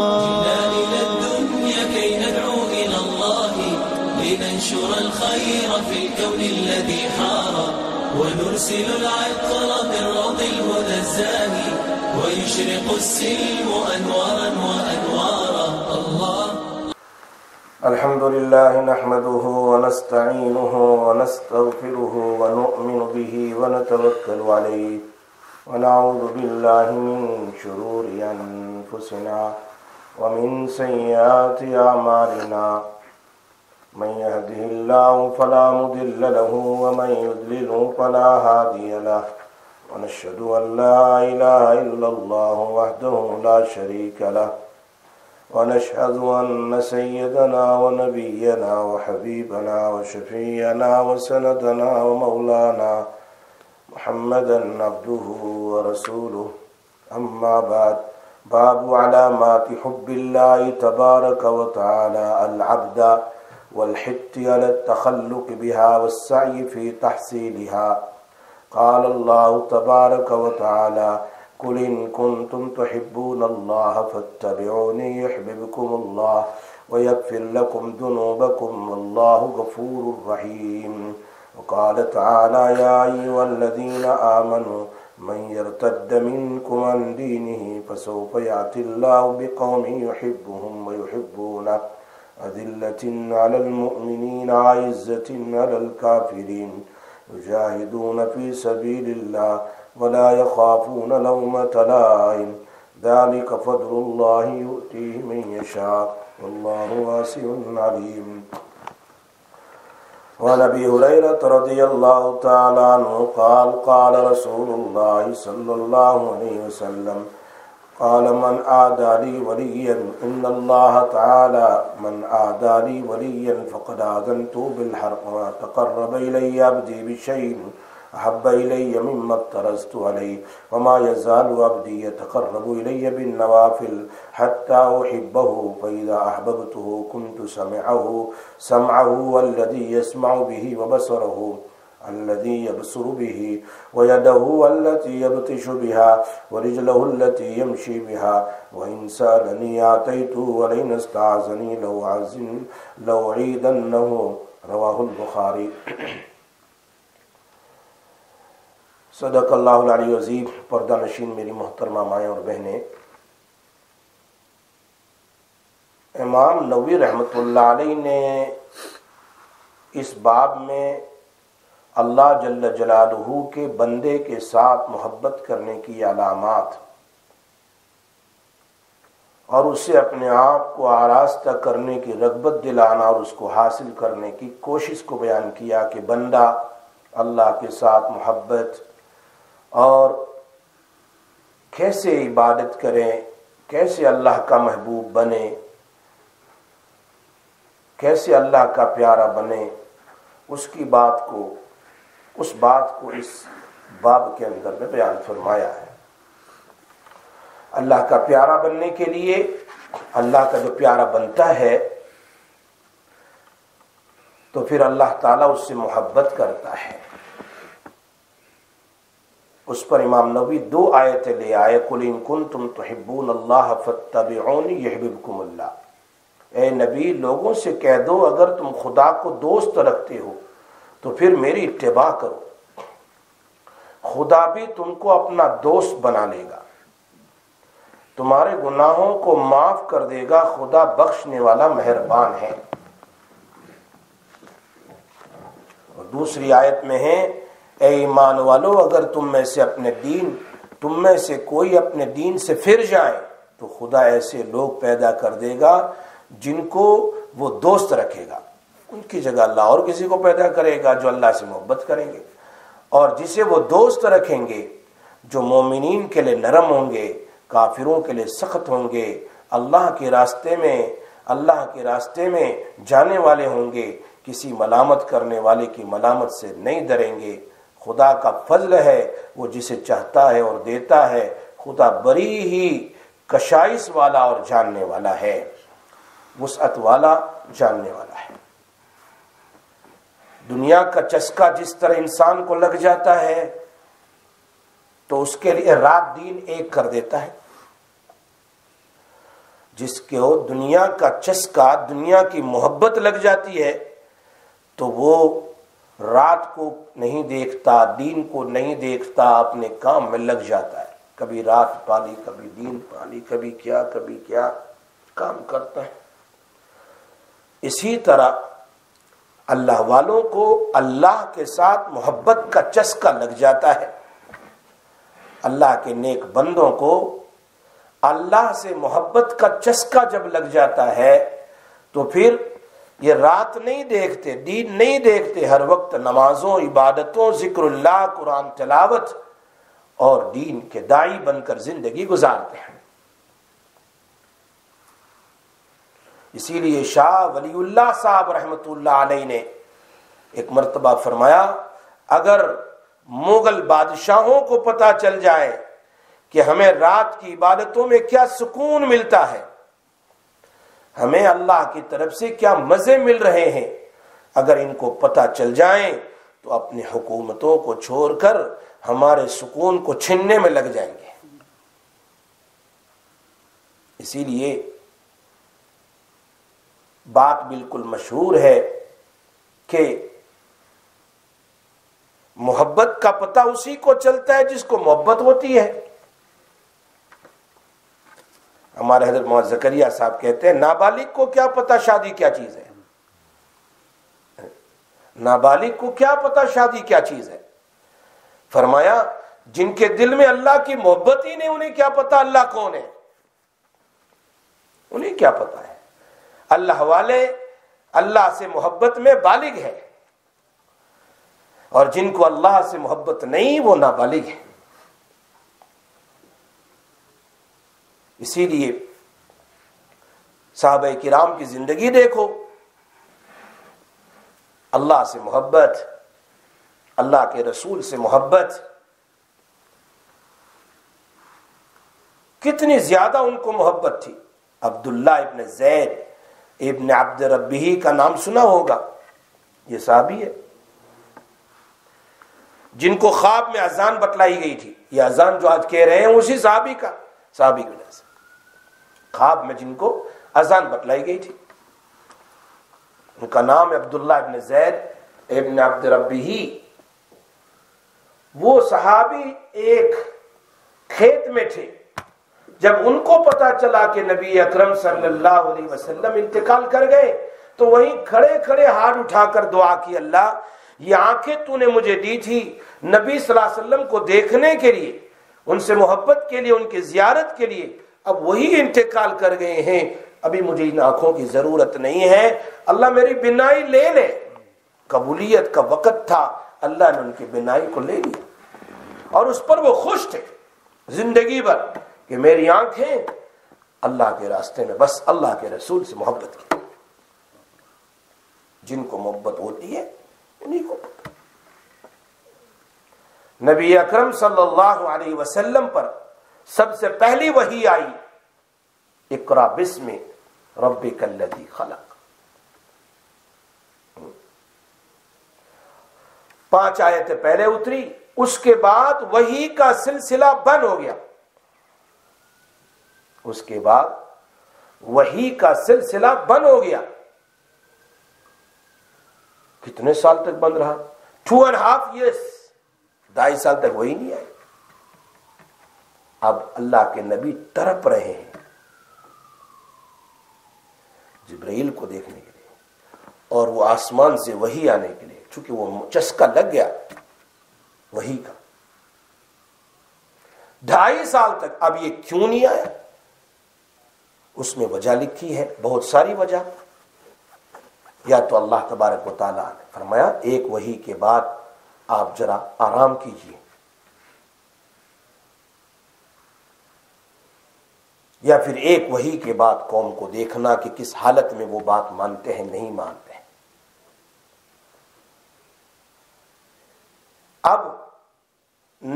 جئنا إلى الدنيا كي ندعو إلى الله لننشر الخير في الكون الذي حار، ونرسل العطر من روض الهدى الزاهي، ويشرق السلم أنوارا وأنوارا. الله. الحمد لله نحمده ونستعينه ونستغفره ونؤمن به ونتوكل عليه، ونعوذ بالله من شرور أنفسنا ومن سيئات أعمالنا، من يهده الله فلا مضل له ومن يضلله فلا هادي له، ونشهد أن لا إله إلا الله وحده لا شريك له، ونشهد أن سيدنا ونبينا وحبيبنا وشفيعنا وسندنا ومولانا محمدا عبده ورسوله. أما بعد، باب علامات حب الله تبارك وتعالى العبد والحث على التخلق بها والسعي في تحصيلها. قال الله تبارك وتعالى: قل إن كنتم تحبون الله فاتبعوني يحببكم الله ويغفر لكم ذنوبكم والله غفور رحيم. وقال تعالى: يا أيها الذين آمنوا من يرتد منكم عن دينه فسوف يأتي الله بقوم يحبهم ويحبونه أذلة على المؤمنين عزة على الكافرين يجاهدون في سبيل الله ولا يخافون لومة لائم، ذلك فضل الله يؤتيه من يشاء والله واسع عليم. وعن ابي هريره رضي الله تعالى عنه قال: قال رسول الله صلى الله عليه وسلم: قال من عادى لي وليا ان الله تعالى من عادى لي وليا فقد آذنته بالحرب، وما تقرب الي عبدي بشيء احب الي مما افترضت عليه، وما يزال عبدي يتقرب الي بالنوافل حتى احبه، فاذا احببته كنت سمعه الذي يسمع به، وبصره الذي يبصر به، ويده التي يبطش بها، ورجله التي يمشي بها، وإن سألني أعطيته ولئن استعاذني لأعيدنه. رواه البخاري. صدق اللہ العلی العظیم. پردہ نشین میری محترمہ مائیں اور بہنیں، امام نووی رحمۃ اللہ علیہ نے اس باب میں اللہ جل جلالہ کے بندے کے ساتھ محبت کرنے کی علامات اور اسے اپنے آپ کو آراستہ کرنے کی رغبت دلانا اور اس کو حاصل کرنے کی کوشش کو بیان کیا کہ بندہ اللہ کے ساتھ محبت اور کیسے عبادت کریں، کیسے اللہ کا محبوب بنے، کیسے اللہ کا پیارا بنے، اس بات کو اس باب کے اندر میں بیان فرمایا ہے۔ اللہ کا پیارا بننے کے لیے، اللہ کا جو پیارا بنتا ہے تو پھر اللہ تعالیٰ اس سے محبت کرتا ہے۔ اس پر امام نووی دو آیتیں لے آئے: قُلْ إِن كُنْتُمْ تُحِبُّونَ اللَّهَ فَاتَّبِعُونِي يُحْبِبْكُمُ اللَّهُ، اے نبی لوگوں سے کہہ دو اگر تم خدا کو دوست رکھتے ہو تو پھر میری اتباع کرو، خدا بھی تم کو اپنا دوست بنا لے گا، تمہارے گناہوں کو معاف کر دے گا، خدا بخشنے والا مہربان ہے۔ اور دوسری آیت میں ہے: اے ایمان والو اگر تم میں سے کوئی اپنے دین سے پھر جائے تو خدا ایسے لوگ پیدا کر دے گا جن کو وہ دوست رکھے گا، ان کی جگہ اللہ اور کسی کو پیدا کرے گا جو اللہ سے محبت کریں گے، اور جسے وہ دوست رکھیں گے جو مومنین کے لیے نرم ہوں گے، کافروں کے لیے سخت ہوں گے، اللہ کے راستے میں جانے والے ہوں گے، کسی ملامت کرنے والے کی ملامت سے نہیں ڈریں گے۔ خدا کا فضل ہے، وہ جسے چاہتا ہے اور دیتا ہے، خدا بڑی ہی کشائش والا اور جاننے والا ہے، وسعت والا جاننے والا ہے۔ دنیا کا چسکا جس طرح انسان کو لگ جاتا ہے تو اس کے لیے رات دن ایک کر دیتا ہے، جس کو دنیا کا چسکا، دنیا کی محبت لگ جاتی ہے تو وہ رات کو نہیں دیکھتا، دین کو نہیں دیکھتا، اپنے کام میں لگ جاتا ہے. کبھی رات پالی، کبھی دین پالی، کبھی کیا کام کرتا ہے. اسی طرح اللہ والوں کو اللہ کے ساتھ محبت کا چسکا لگ جاتا ہے. اللہ کے نیک بندوں کو اللہ سے محبت کا چسکا جب لگ جاتا ہے تو پھر یہ رات نہیں دیکھتے، دین نہیں دیکھتے، ہر وقت نمازوں، عبادتوں، ذکر اللہ، قرآن تلاوت اور دین کے داعی بن کر زندگی گزارتے ہیں. اسی لیے شاہ ولی اللہ صاحب رحمۃ اللہ علیہ نے ایک مرتبہ فرمایا، اگر مغل بادشاہوں کو پتہ چل جائے کہ ہمیں رات کی عبادتوں میں کیا سکون ملتا ہے، ہمیں اللہ کی طرف سے کیا مزے مل رہے ہیں، اگر ان کو پتہ چل جائیں تو اپنی حکومتوں کو چھوڑ کر ہمارے سکون کو چھیننے میں لگ جائیں گے. اسی لیے بات بالکل مشہور ہے کہ محبت کا پتہ اسی کو چلتا ہے جس کو محبت ہوتی ہے. ہمارے حضرت مولانا زکریا صاحب کہتے ہیں، نابالغ کو کیا پتہ شادی کیا چیز ہے، نابالغ کو کیا پتہ شادی کیا چیز ہے. فرمایا جن کے دل میں اللہ کی محبت ہی نہیں، انہیں کیا پتہ اللہ کون ہے، انہیں کیا پتہ ہے. اللہ والے اللہ سے محبت میں بالغ ہے، اور جن کو اللہ سے محبت نہیں وہ نابالغ ہے. اسی لیے صحابہ کرام کی زندگی دیکھو، اللہ سے محبت، اللہ کے رسول سے محبت، کتنی زیادہ ان کو محبت تھی. عبداللہ ابن زید ابن عبد ربیہ کا نام سنا ہوگا، یہ صحابی ہے جن کو خواب میں اذان بتلائی گئی تھی. یہ اذان جو آج کہہ رہے ہیں اسی صحابی کی وجہ سے، خواب میں جن کو اذان بتلائی گئی تھی، ان کا نام عبداللہ ابن زید ابن عبد ربیہ. وہ صحابی ایک کھیت میں تھے جب ان کو پتا چلا کہ نبی اکرم صلی اللہ علیہ وسلم انتقال کر گئے، تو وہیں کھڑے کھڑے ہاتھ اٹھا کر دعا کی، اللہ یہ آنکھیں تو نے مجھے دی تھی نبی صلی اللہ علیہ وسلم کو دیکھنے کے لیے، ان سے محبت کے لیے، ان کی زیارت کے لیے، اب وہی انتقال کر گئے ہیں، ابھی مجھے ان آنکھوں کی ضرورت نہیں ہے، اللہ میری بینائی لے لے. قبولیت کا وقت تھا، اللہ نے ان کی بینائی کو لے لیا اور اس پر وہ خوش تھے زندگی بھر کہ میری آنکھیں اللہ کے راستے میں بس اللہ کے رسول سے محبت کی. جن کو محبت ہوتی ہے انہیں کو پتہ. نبی اکرم صلی اللہ علیہ وسلم پر سب سے پہلی وحی آئی، اقرا بسم ربک الذی خلق. 5 آیتیں پہلے اتری، اس کے بعد وحی کا سلسلہ بند ہو گیا. کتنے سال تک بند رہا؟ 2.5 years، 2.5 سال تک وہی نہیں آئی. اب اللہ کے نبی تڑپ رہے ہیں جبرائیل کو دیکھنے کے لیے، اور وہ آسمان سے وہی آنے کے لیے، چونکہ وہ چسکا لگ گیا وہی کا. 2.5 سال تک. اب یہ کیوں نہیں آیا؟ اس میں وجہ لکھی ہے، بہت ساری وجہ. یا تو اللہ تبارک و تعالیٰ نے فرمایا ایک وحی کے بعد آپ ذرا آرام کیجیے، یا پھر ایک وحی کے بعد قوم کو دیکھنا کہ کس حالت میں وہ بات مانتے ہیں نہیں مانتے ہیں. اب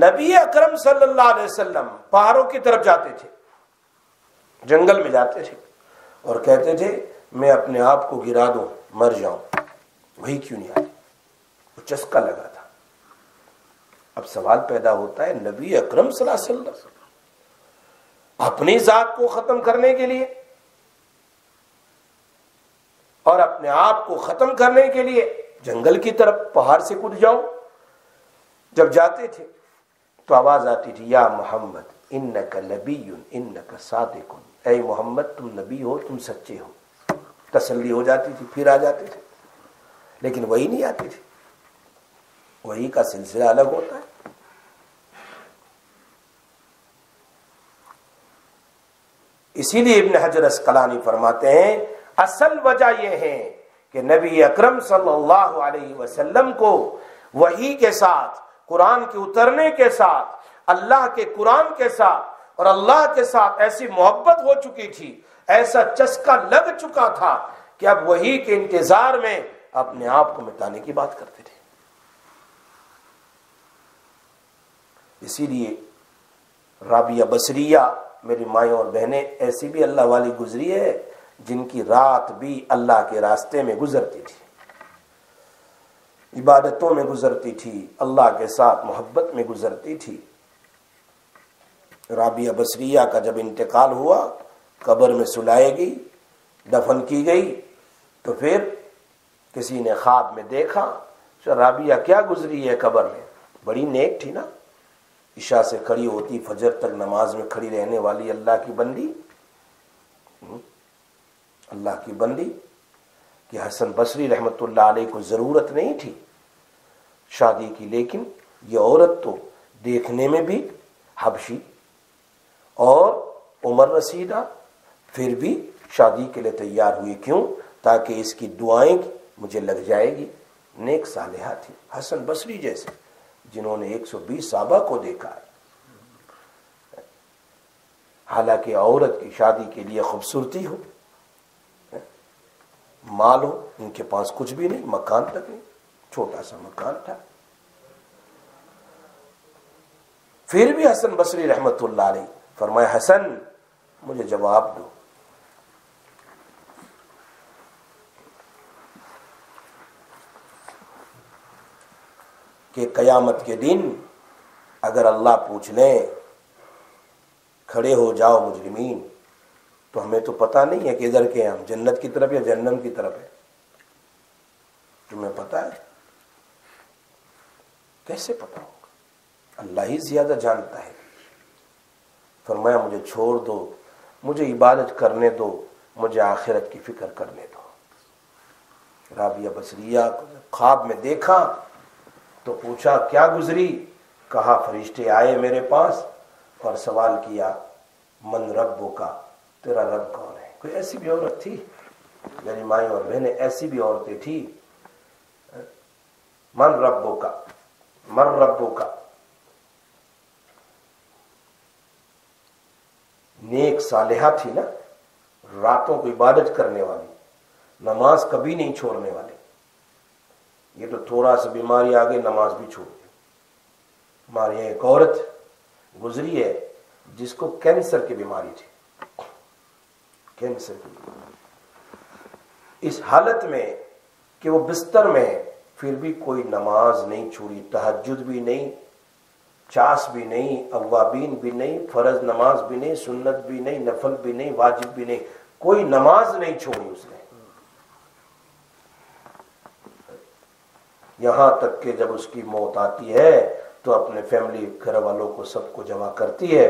نبی اکرم صلی اللہ علیہ وسلم پہاڑوں کی طرف جاتے تھے، جنگل میں جاتے تھے اور کہتے تھے میں اپنے آپ کو گرا دوں، مر جاؤں. وہی کیوں نہیں آئی؟ وہ چسکا لگا تھا. اب سوال پیدا ہوتا ہے، نبی اکرم صلی اللہ علیہ وسلم اپنی ذات کو ختم کرنے کے لیے اور اپنے آپ کو ختم کرنے کے لیے جنگل کی طرف پہاڑ سے کود جاؤں. جب جاتے تھے تو آواز آتی تھی یا محمد انک نبی انک صادق، اے محمد تم نبی ہو، تم سچے ہو. تسلی ہو جاتی تھی، پھر آ جاتے تھے، لیکن وہی نہیں آتی تھی. وہی کا سلسلہ الگ ہوتا ہے. اسی لیے ابن حجر اسقلانی فرماتے ہیں اصل وجہ یہ ہے کہ نبی اکرم صلی اللہ علیہ وسلم کو وحی کے ساتھ، قرآن کے اترنے کے ساتھ، اللہ کے قرآن کے ساتھ اور اللہ کے ساتھ ایسی محبت ہو چکی تھی، ایسا چسکا لگ چکا تھا کہ اب وحی کے انتظار میں اپنے آپ کو مٹانے کی بات کرتے تھے. اسی لیے رابعہ بصریہ، میری مائیں اور بہنیں ایسی بھی اللہ والی گزری ہے جن کی رات بھی اللہ کے راستے میں گزرتی تھی، عبادتوں میں گزرتی تھی، اللہ کے ساتھ محبت میں گزرتی تھی. رابعہ بصریہ کا جب انتقال ہوا، قبر میں سلائے گئی، دفن کی گئی، تو پھر کسی نے خواب میں دیکھا رابعہ کیا گزری ہے قبر میں. بڑی نیک تھی نا، عشاء سے کھڑی ہوتی، فجر تک نماز میں کھڑی رہنے والی اللہ کی بندی، اللہ کی بندی کہ حسن بصری رحمتہ اللہ علیہ کو ضرورت نہیں تھی شادی کی، لیکن یہ عورت تو دیکھنے میں بھی حبشی اور عمر رسیدہ، پھر بھی شادی کے لیے تیار ہوئی. کیوں؟ تاکہ اس کی دعائیں مجھے لگ جائے گی. نیک صالحہ تھی، حسن بصری جیسے، جنہوں نے 120 صحابہ کو دیکھا ہے. حالانکہ عورت کی شادی کے لیے خوبصورتی ہو، مال ہو، ان کے پاس کچھ بھی نہیں، مکان تک نہیں، چھوٹا سا مکان تھا. پھر بھی حسن بصری رحمتہ اللہ علیہ فرمایا حسن مجھے جواب دو. کہ قیامت کے دن اگر اللہ پوچھ لیں کھڑے ہو جاؤ مجرمین، تو ہمیں تو پتہ نہیں ہے کہ ادھر کے ہم جنت کی طرف یا جہنم کی طرف ہے. تمہیں پتہ ہے؟ کیسے پتہ ہوگا؟ اللہ ہی زیادہ جانتا ہے. فرمایا مجھے چھوڑ دو، مجھے عبادت کرنے دو، مجھے آخرت کی فکر کرنے دو. رابعہ بصریہ خواب میں دیکھا تو پوچھا کیا گزری؟ کہا فرشتے آئے میرے پاس اور سوال کیا من ربو کا، تیرا رب کون ہے. کوئی ایسی بھی عورت تھی، میری مائیں اور بہنیں ایسی بھی عورتیں تھی. من ربو کا، من ربو کا. نیک صالحہ تھی نا، راتوں کو عبادت کرنے والی، نماز کبھی نہیں چھوڑنے والی. یہ تو تھوڑا سا بیماری آ گئی نماز بھی چھوڑ دی. ہمارے یہاں ایک عورت گزری ہے جس کو کینسر کی بیماری تھی، کینسر کی بیماری. اس حالت میں کہ وہ بستر میں ہے، پھر بھی کوئی نماز نہیں چھوڑی، تہجد بھی نہیں، چاس بھی نہیں، اوابین بھی نہیں، فرض نماز بھی نہیں، سنت بھی نہیں، نفل بھی نہیں، واجب بھی نہیں، کوئی نماز نہیں چھوڑی اس نے. یہاں تک کہ جب اس کی موت آتی ہے تو اپنے فیملی گھر والوں کو سب کو جمع کرتی ہے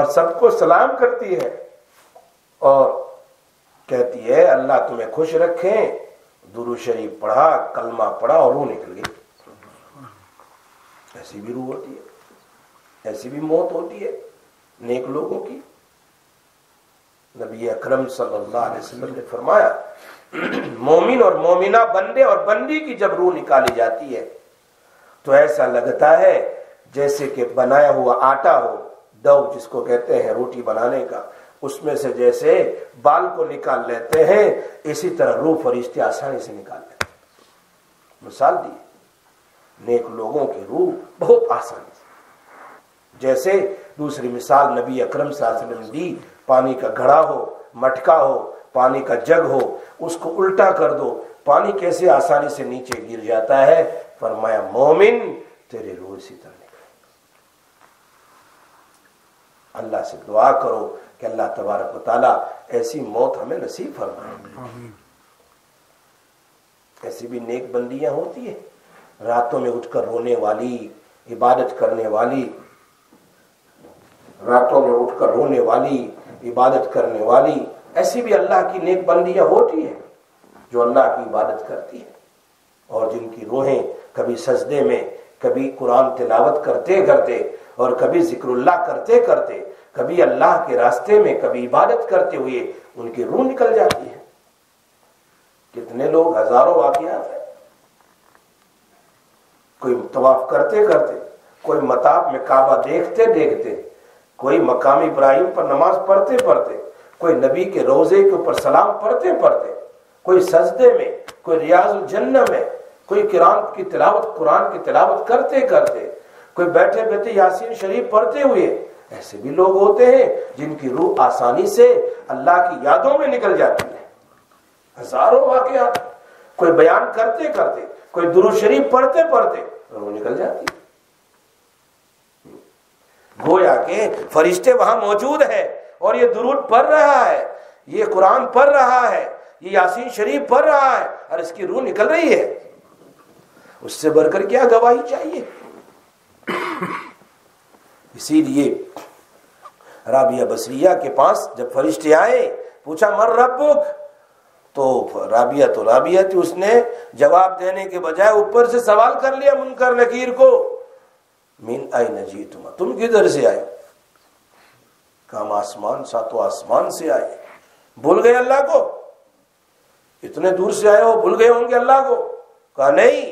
اور سب کو سلام کرتی ہے اور کہتی ہے اللہ تمہیں خوش رکھے. درود شریف پڑھا، کلمہ پڑھا اور روح نکل گئی. ایسی بھی روح ہوتی ہے، ایسی بھی موت ہوتی ہے نیک لوگوں کی. نبی اکرم صلی اللہ علیہ وسلم نے فرمایا مومن اور مومنہ، بندے اور بندی کی جب روح نکالی جاتی ہے تو ایسا لگتا ہے جیسے کہ بنایا ہوا آٹا ہو، ڈو جس کو کہتے ہیں روٹی بنانے کا، اس میں سے جیسے بال کو نکال لیتے ہیں، اسی طرح روح فرشتے آسانی سے نکال لیتے ہیں. مثال دی نیک لوگوں کی روح بہت آسانی سے. جیسے دوسری مثال نبی اکرم صلی اللہ علیہ وسلم دی، پانی کا گھڑا ہو، مٹکا ہو، پانی کا جگ ہو، اس کو الٹا کر دو، پانی کیسے آسانی سے نیچے گر جاتا ہے. فرمایا مومن تیرے روح اسی طرح نکلے. اللہ سے دعا کرو کہ اللہ تبارک و تعالیٰ ایسی موت ہمیں نصیب فرمائے. ایسی بھی نیک بندیاں ہوتی ہیں, راتوں میں اٹھ کر رونے والی, عبادت کرنے والی, راتوں میں اٹھ کر رونے والی, عبادت کرنے والی, ایسی بھی اللہ کی نیک بندیاں ہوتی ہیں جو اللہ کی عبادت کرتی ہے, اور جن کی روحیں کبھی سجدے میں, کبھی قرآن تلاوت کرتے کرتے, اور کبھی ذکر اللہ کرتے کرتے, کبھی اللہ کے راستے میں, کبھی عبادت کرتے ہوئے ان کی روح نکل جاتی ہے. کتنے لوگ, ہزاروں واقعات ہیں. کوئی طواف کرتے کرتے, کوئی مطاف میں کعبہ دیکھتے دیکھتے, کوئی مقام ابراہیم پر نماز پڑھتے پڑھتے, کوئی نبی کے روزے کے اوپر سلام پڑھتے پڑھتے, کوئی سجدے میں, کوئی ریاض الجنہ میں, کوئی قرآن کی تلاوت کرتے کرتے, کوئی بیٹھے بیٹھے یاسین شریف پڑھتے ہوئے. ایسے بھی لوگ ہوتے ہیں جن کی روح آسانی سے اللہ کی یادوں میں نکل جاتی ہے. ہزاروں واقعات. کوئی بیان کرتے کرتے, کوئی درود شریف پڑھتے پڑھتے روح نکل جاتی ہے. گویا کہ فرشتے وہاں موجود ہیں اور یہ درود پڑھ رہا ہے, یہ قرآن پڑھ رہا ہے, یہ یاسین شریف پڑھ رہا ہے, اور اس کی روح نکل رہی ہے. اس سے بڑھ کر کیا گواہی چاہیے؟ اسی لیے رابعہ بصریہ کے پاس جب فرشتے آئے, پوچھا مر ربک, تو رابعہ تھی, اس نے جواب دینے کے بجائے اوپر سے سوال کر لیا منکر نکیر کو. من این جئتما, تم کدھر سے آئے؟ کام آسمان, ساتوں آسمان سے آئے. بھول گئے اللہ کو؟ اتنے دور سے آئے ہو, بھول گئے ہوں گے اللہ کو. کہا نہیں,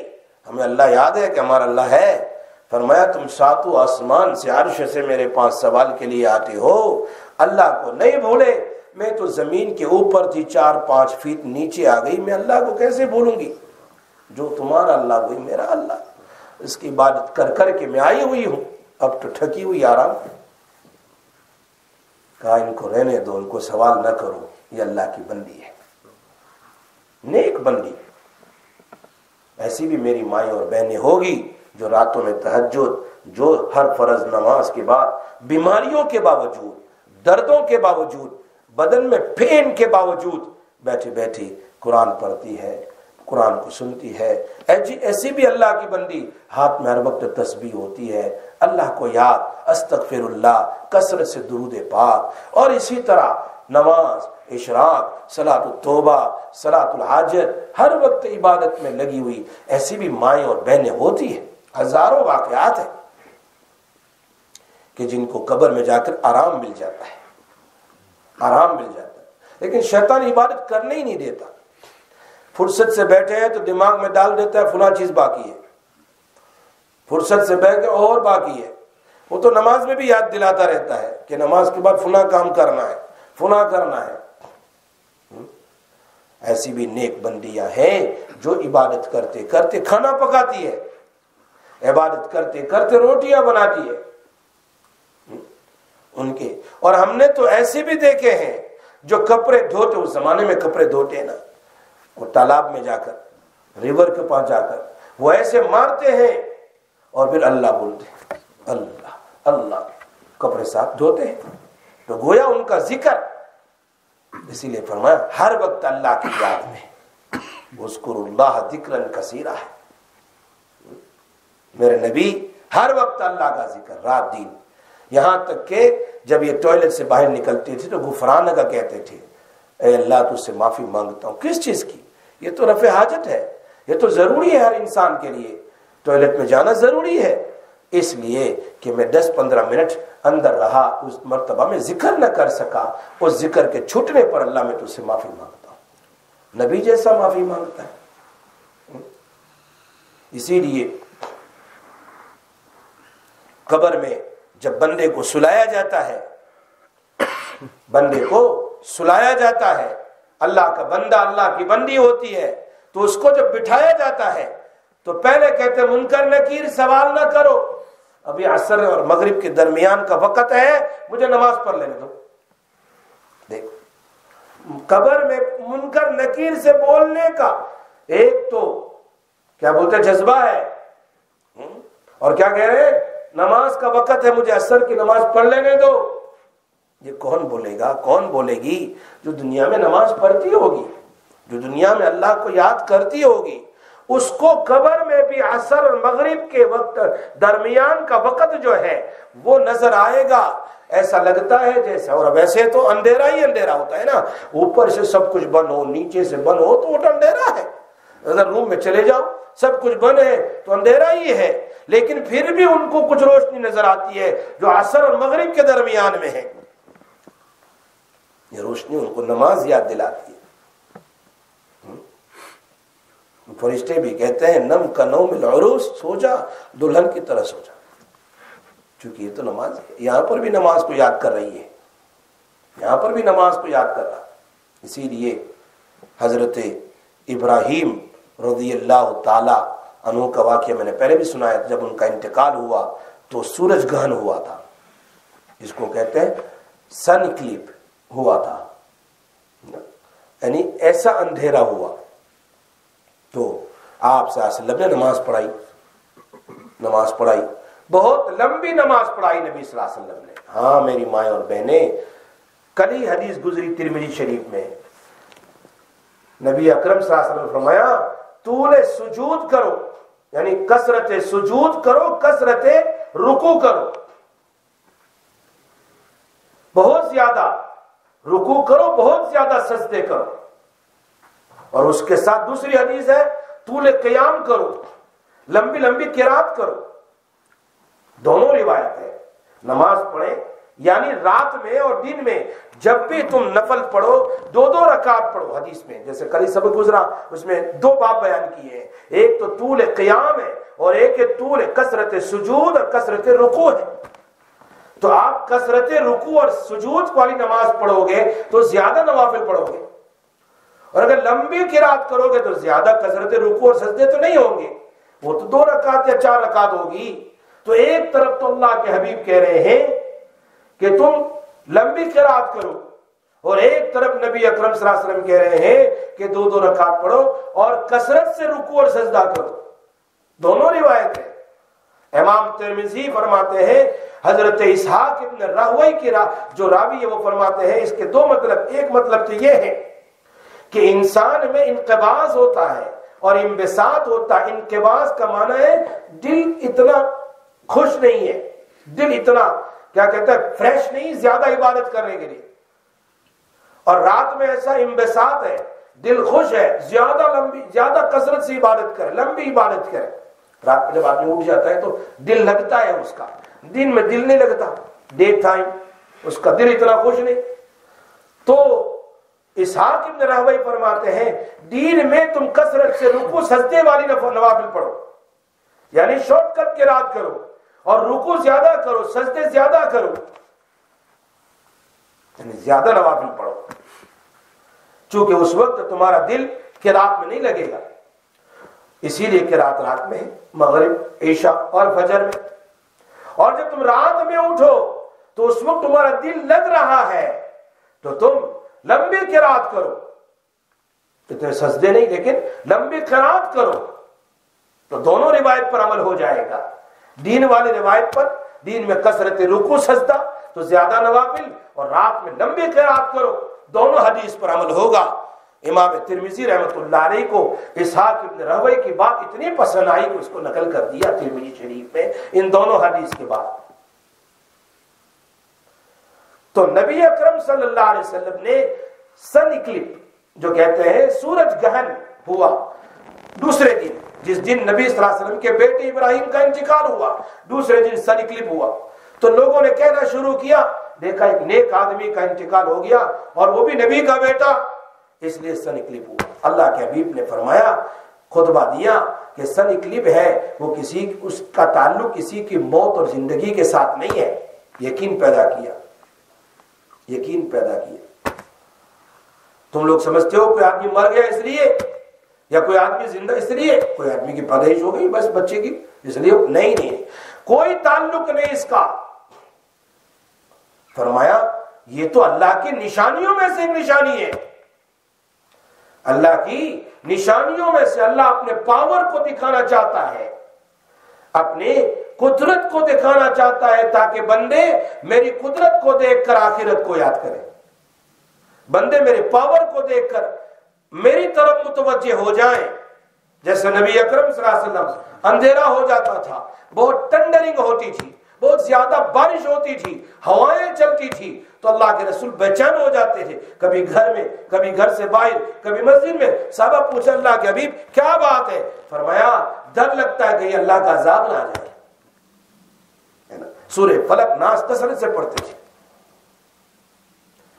ہمیں اللہ یاد ہے کہ ہمارا اللہ ہے. فرمایا تم ساتوں آسمان سے, عرش سے میرے پاس سوال کے لیے آتے ہو, اللہ کو نہیں بھولے. میں تو زمین کے اوپر تھی, 4-5 فٹ نیچے آ گئی, میں اللہ کو کیسے بھولوں گی؟ جو تمہارا اللہ وہی میرا اللہ, اس کی عبادت کر کر کے میں آئی ہوئی ہوں, اب تو تھکی ہوئی آرام. کہا ان کو رہنے دو, ان کو سوال نہ کرو, یہ اللہ کی بندی ہے, نیک بندی. ایسی بھی میری مائیں اور بہنیں ہوگی جو راتوں میں تہجد, جو ہر فرض نماز کے بعد بیماریوں کے باوجود, دردوں کے باوجود, بدن میں پین کے باوجود بیٹھے بیٹھے قرآن پڑھتی ہے, قرآن کو سنتی ہے. ایسی بھی اللہ کی بندی, ہاتھ میں ہر وقت تسبیح ہوتی ہے, اللہ کو یاد, استغفر اللہ, کثرت سے درود پاک, اور اسی طرح نماز, اشراق, صلاۃ التوبہ, صلاۃ الحاجت, ہر وقت عبادت میں لگی ہوئی. ایسی بھی مائیں اور بہنیں ہوتی ہیں. ہزاروں واقعات ہیں کہ جن کو قبر میں جا کر آرام مل جاتا ہے, آرام مل جاتا ہے, لیکن شیطان عبادت کرنے ہی نہیں دیتا. فرصت سے بیٹھے ہیں تو دماغ میں ڈال دیتا ہے فلاں چیز باقی ہے, فرصت سے بیٹھ کے اور باقی ہے. وہ تو نماز میں بھی یاد دلاتا رہتا ہے کہ نماز کے بعد فلاں کام کرنا ہے, فلاں کرنا ہے. ایسی بھی نیک بندیاں ہیں جو عبادت کرتے کرتے کھانا پکاتی ہے, عبادت کرتے کرتے روٹیاں بناتی ہے ان کے. اور ہم نے تو ایسے بھی دیکھے ہیں جو کپڑے دھوتے, اس زمانے میں کپڑے دھوتے نا, وہ تالاب میں جا کر, ریور کے پاس جا کر وہ ایسے مارتے ہیں اور پھر اللہ بولتے ہیں, اللہ اللہ, کپڑے صاف دھوتے ہیں. تو گویا ان کا ذکر. اسی لیے فرمایا ہر وقت اللہ کی یاد میں, اذکر اللہ ذکراً کثیرا ہے. میرے نبی ہر وقت اللہ کا ذکر, رات دن, یہاں تک کہ جب یہ ٹوائلٹ سے باہر نکلتے تھے تو غفران کا کہتے تھے, اے اللہ تجھ سے معافی مانگتا ہوں. کس چیز کی؟ یہ تو رفع حاجت ہے, یہ تو ضروری ہے ہر انسان کے لیے. ٹوائلٹ میں جانا ضروری ہے, اس لیے کہ میں 10-15 منٹ اندر رہا, اس مرتبہ میں ذکر نہ کر سکا. اس ذکر کے چھٹنے پر اللہ میں تجھ سے معافی مانگتا ہوں. نبی جیسا معافی مانگتا ہے. اسی لیے قبر میں جب بندے کو سلایا جاتا ہے, بندے کو سلایا جاتا ہے, اللہ کا بندہ, اللہ کی بندی ہوتی ہے, تو اس کو جب بٹھایا جاتا ہے تو پہلے کہتے ہیں منکر نکیر سوال نہ کرو, ابھی عصر اور مغرب کے درمیان کا وقت ہے, مجھے نماز پڑھ لینے دو. دیکھو قبر میں منکر نکیر سے بولنے کا ایک تو کیا بولتے ہیں جذبہ ہے, اور کیا کہہ رہے ہیں نماز کا وقت ہے, مجھے عصر کی نماز پڑھ لینے دو. یہ کون بولے گا, کون بولے گی جو دنیا میں نماز پڑھتی ہوگی؟ جو دنیا میں اللہ کو یاد کرتی ہوگی اس کو قبر میں بھی عصر اور مغرب کے وقت درمیان کا وقت جو ہے وہ نظر آئے گا. ایسا لگتا ہے جیسے, اور ویسے تو اندھیرا ہی اندھیرا ہوتا ہے نا, اوپر سے سب کچھ بند ہو نیچے سے بند ہو تو وہ اندھیرا ہے. اگر روم میں چلے جاؤ سب کچھ بند ہے تو اندھیرا ہی ہے, لیکن پھر بھی ان کو کچھ روشنی نظر آتی ہے جو عصر اور مغرب کے درمیان میں ہے. یہ روشنی ان کو نماز یاد دلاتی ہے. فرشتے بھی کہتے ہیں نم کنوم العروس, سو جا دلہن کی طرح سو جا, چونکہ یہ تو نماز ہے. یہاں پر بھی نماز کو یاد کر رہی ہے, یہاں پر بھی نماز کو یاد کر رہا. اسی لیے حضرت ابراہیم رضی اللہ تعالی عنہ کا واقعہ میں نے پہلے بھی سنایا تھا. جب ان کا انتقال ہوا تو سورج گہن ہوا تھا, اس کو کہتے ہیں سن کلیپ ہوا تھا, یعنی ایسا اندھیرا ہوا. تو آپ صلی اللہ علیہ وسلم نے نماز پڑھائی, بہت لمبی نماز پڑھائی نبی صلی اللہ علیہ وسلم نے. ہاں میری مائیں اور بہنیں, کل ہی حدیث گزری ترمذی شریف میں, نبی اکرم صلی اللہ علیہ وسلم نے فرمایا طول سجود کرو, یعنی کثرت سجود کرو, کثرت رکوع کرو, بہت زیادہ رکوع کرو, بہت زیادہ سجدے کرو. اور اس کے ساتھ دوسری حدیث ہے طول قیام کرو, لمبی لمبی قرات کرو. دونوں روایت ہے, نماز پڑھیں یعنی رات میں اور دن میں جب بھی تم نفل پڑھو دو دو رکعت پڑھو. حدیث میں جیسے کل سبق گزرا اس میں دو باب بیان کیے ہیں, ایک تو طول قیام ہے اور ایک ہے طول کثرت سجود اور کثرت رکوع ہے. تو آپ کثرت رکوع اور سجود والی نماز پڑھو گے تو زیادہ نوافل پڑھو گے, اور اگر لمبی قرات کرو گے تو زیادہ کثرت رکوع اور سجدے تو نہیں ہوں گے, وہ تو دو رکعت یا چار رکعت ہوگی. تو ایک طرف تو اللہ کے حبیب کہہ رہے ہیں کہ تم لمبی قرات کرو, اور ایک طرف نبی اکرم صلی اللہ علیہ وسلم کہہ رہے ہیں کہ دو دو رکعت پڑھو اور کثرت سے رکوع اور سجدہ کرو. دونوں روایت ہے. امام ترمذی فرماتے ہیں حضرت اسحاق ابن راہوی کی جو راوی ہے وہ فرماتے ہیں اس کے دو مطلب, ایک مطلب تو یہ ہے کہ انسان میں انقباض ہوتا ہے اور انبساط ہوتا ہے. انقباض کا معنی ہے دل اتنا خوش نہیں ہے, دل اتنا کیا کہتا ہے فریش نہیں زیادہ عبادت کرنے کے لیے, اور رات میں ایسا انبساط ہے دل خوش ہے زیادہ کثرت سے عبادت کرے, لمبی عبادت کرے. رات میں جب آدمی اٹھ جاتا ہے تو دل لگتا ہے اس کا, دن میں دل نہیں لگتا, ڈے ٹائم اس کا دل اتنا خوش نہیں. تو اسحاق ابن راہوی فرماتے ہیں دین میں تم کثرت سے رکوع سجدے والی نوافل پڑھو, یعنی شارٹ کٹ کے رات کرو اور رکوع زیادہ کرو, سجدے زیادہ کرو, یعنی زیادہ نوافل پڑھو, چونکہ اس وقت تمہارا دل قرات میں نہیں لگے گا. اسی لیے قرات رات میں ہے, مغرب عشاء اور فجر میں. اور جب تم رات میں اٹھو تو اس وقت تمہارا دل لگ رہا ہے تو تم لمبی قرات کرو, اتنے سجدے نہیں لیکن لمبی قرات کرو, تو دونوں روایت پر عمل ہو جائے گا. دین والی روایت پر دین میں کثرت رکوع سجدہ تو زیادہ نوافل, اور رات میں لمبی قرات کرو, دونوں حدیث پر عمل ہوگا. امام ترمذی رحمۃ اللہ علیہ کو اسحاق ابن راہوی کی بات اتنی پسند آئی کہ اس کو نقل کر دیا ترمذی شریف میں ان دونوں حدیث کے بعد. تو نبی اکرم صلی اللہ علیہ وسلم نے سن کلپ جو کہتے ہیں سورج گہن ہوا دوسرے دن, جس دن نبی صلی اللہ علیہ وسلم کے بیٹے ابراہیم کا انتقال ہوا دوسرے دن سن کلپ ہوا, تو لوگوں نے کہنا شروع کیا دیکھا ایک نیک آدمی کا انتقال ہو گیا اور وہ بھی نبی کا بیٹا, اس لیے سن کلپ ہوا. اللہ کے حبیب نے فرمایا خطبہ دیا کہ سن کلپ ہے وہ کسی اس کا تعلق کسی کی موت اور زندگی کے ساتھ نہیں ہے. یقین پیدا کیا. تم لوگ سمجھتے ہو کوئی آدمی مر گیا اس لیے, یا کوئی آدمی زندہ اس لیے, کوئی آدمی کی پیدائش ہو گئی بس بچے کی اس لیے, نہیں کوئی تعلق نہیں اس کا. فرمایا یہ تو اللہ کی نشانیوں میں سے ایک نشانی ہے, اللہ کی نشانیوں میں سے. اللہ اپنے پاور کو دکھانا چاہتا ہے, اپنے قدرت کو دکھانا چاہتا ہے تاکہ بندے میری قدرت کو دیکھ کر آخرت کو یاد کریں, بندے میرے پاور کو دیکھ کر میری طرف متوجہ ہو جائیں. جیسے نبی اکرم صلی اللہ علیہ وسلم اندھیرا ہو جاتا تھا, بہت ٹنڈرنگ ہوتی تھی, بہت زیادہ بارش ہوتی تھی, ہوائیں چلتی تھی, تو اللہ کے رسول بے چین ہو جاتے تھے, کبھی گھر میں, کبھی گھر سے باہر, کبھی مسجد میں. صحابہ پوچھا اللہ کے حبیب کیا بات ہے؟ فرمایا ڈر لگتا ہے کہ اللہ کا عذاب نہ آ جائے. سورہ فلق ناس تسلسل سے پڑھتے تھے.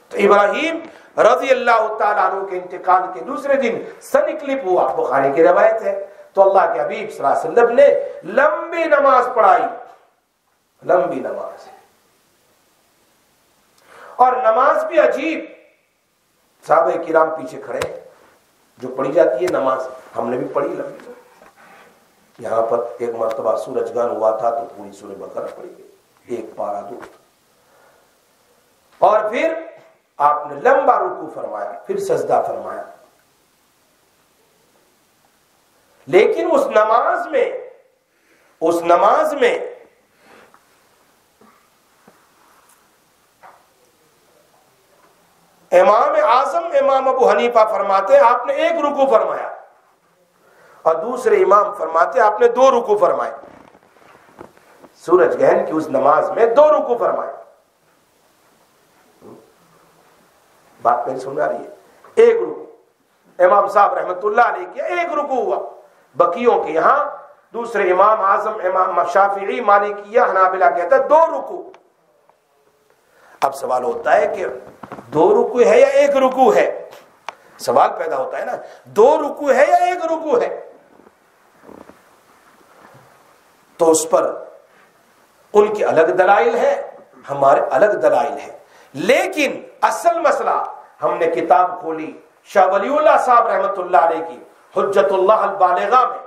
تو ابراہیم رضی اللہ تعالیٰ عنہ کے انتقال کے دوسرے دن سن کلپ ہوا, بخاری کی روایت ہے. تو اللہ کے حبیب صلی اللہ علیہ وسلم نے لمبی نماز پڑھائی, لمبی نماز ہے, اور نماز بھی عجیب. صحابہ کرام پیچھے کھڑے جو پڑھی جاتی ہے نماز, ہم نے بھی پڑھی لمبی. یہاں پر ایک مرتبہ سورج گان ہوا تھا تو پوری سورہ بقرہ پڑھی گئی, ایک پارا دور, اور پھر آپ نے لمبا رکوع فرمایا, پھر سجدہ فرمایا. لیکن اس نماز میں امام اعظم امام ابو حنیفہ فرماتے آپ نے ایک رکوع فرمایا, اور دوسرے امام فرماتے آپ نے دو رکوع فرمائے. سورج گہن کی اس نماز میں دو رکوع فرمائے. بات میری سمجھ آ رہی ہے؟ ایک رکوع امام صاحب رحمت اللہ علیہ کیا, ایک رکوع ہوا. بقیوں کے یہاں دوسرے امام اعظم امام شافعی مالکیہ حنابلہ کہتا ہے دو رکوع. اب سوال ہوتا ہے کہ دو رکوع ہے یا ایک رکوع ہے؟ سوال پیدا ہوتا ہے نا, دو رکوع ہے یا ایک رکوع ہے؟ تو اس پر ان کے الگ دلائل ہیں, ہمارے الگ دلائل ہیں. لیکن اصل مسئلہ, ہم نے کتاب کھولی شاہ ولی اللہ صاحب رحمت اللہ علیہ کی حجت اللہ البالغہ میں,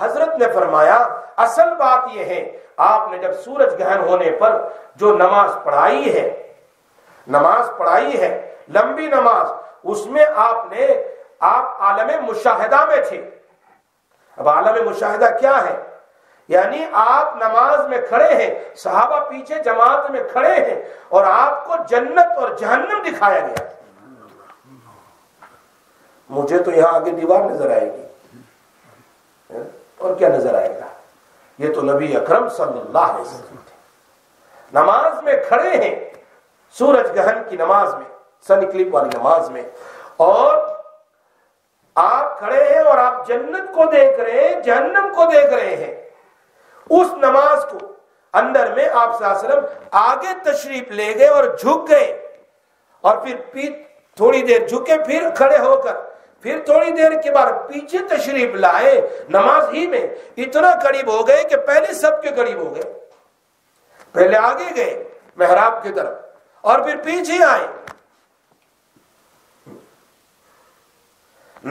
حضرت نے فرمایا اصل بات یہ ہے, آپ نے جب سورج گہن ہونے پر جو نماز پڑھائی ہے لمبی نماز, اس میں آپ عالم مشاہدہ میں تھے. اب عالم مشاہدہ کیا ہے؟ یعنی آپ نماز میں کھڑے ہیں, صحابہ پیچھے جماعت میں کھڑے ہیں, اور آپ کو جنت اور جہنم دکھایا گیا. مجھے تو یہاں آگے دیوار نظر آئے گی, اور کیا نظر آئے گا؟ یہ تو نبی اکرم صلی اللہ علیہ وسلم تھے, نماز میں کھڑے ہیں, سورج گہن کی نماز میں, سن کلپ والی نماز میں, اور آپ کھڑے ہیں, اور آپ جنت کو دیکھ رہے ہیں, جہنم کو دیکھ رہے ہیں. اس نماز کو اندر میں آپ صلی اللہ علیہ وسلم آگے تشریف لے گئے اور جھک گئے, اور پھر تھوڑی دیر جھکے, پھر کھڑے ہو کر پھر تھوڑی دیر کے بعد پیچھے تشریف لائے. نماز ہی میں اتنا قریب ہو گئے کہ پہلے سب کے قریب ہو گئے, پہلے آگے گئے محراب کی طرف, اور پھر پیچھے آئے.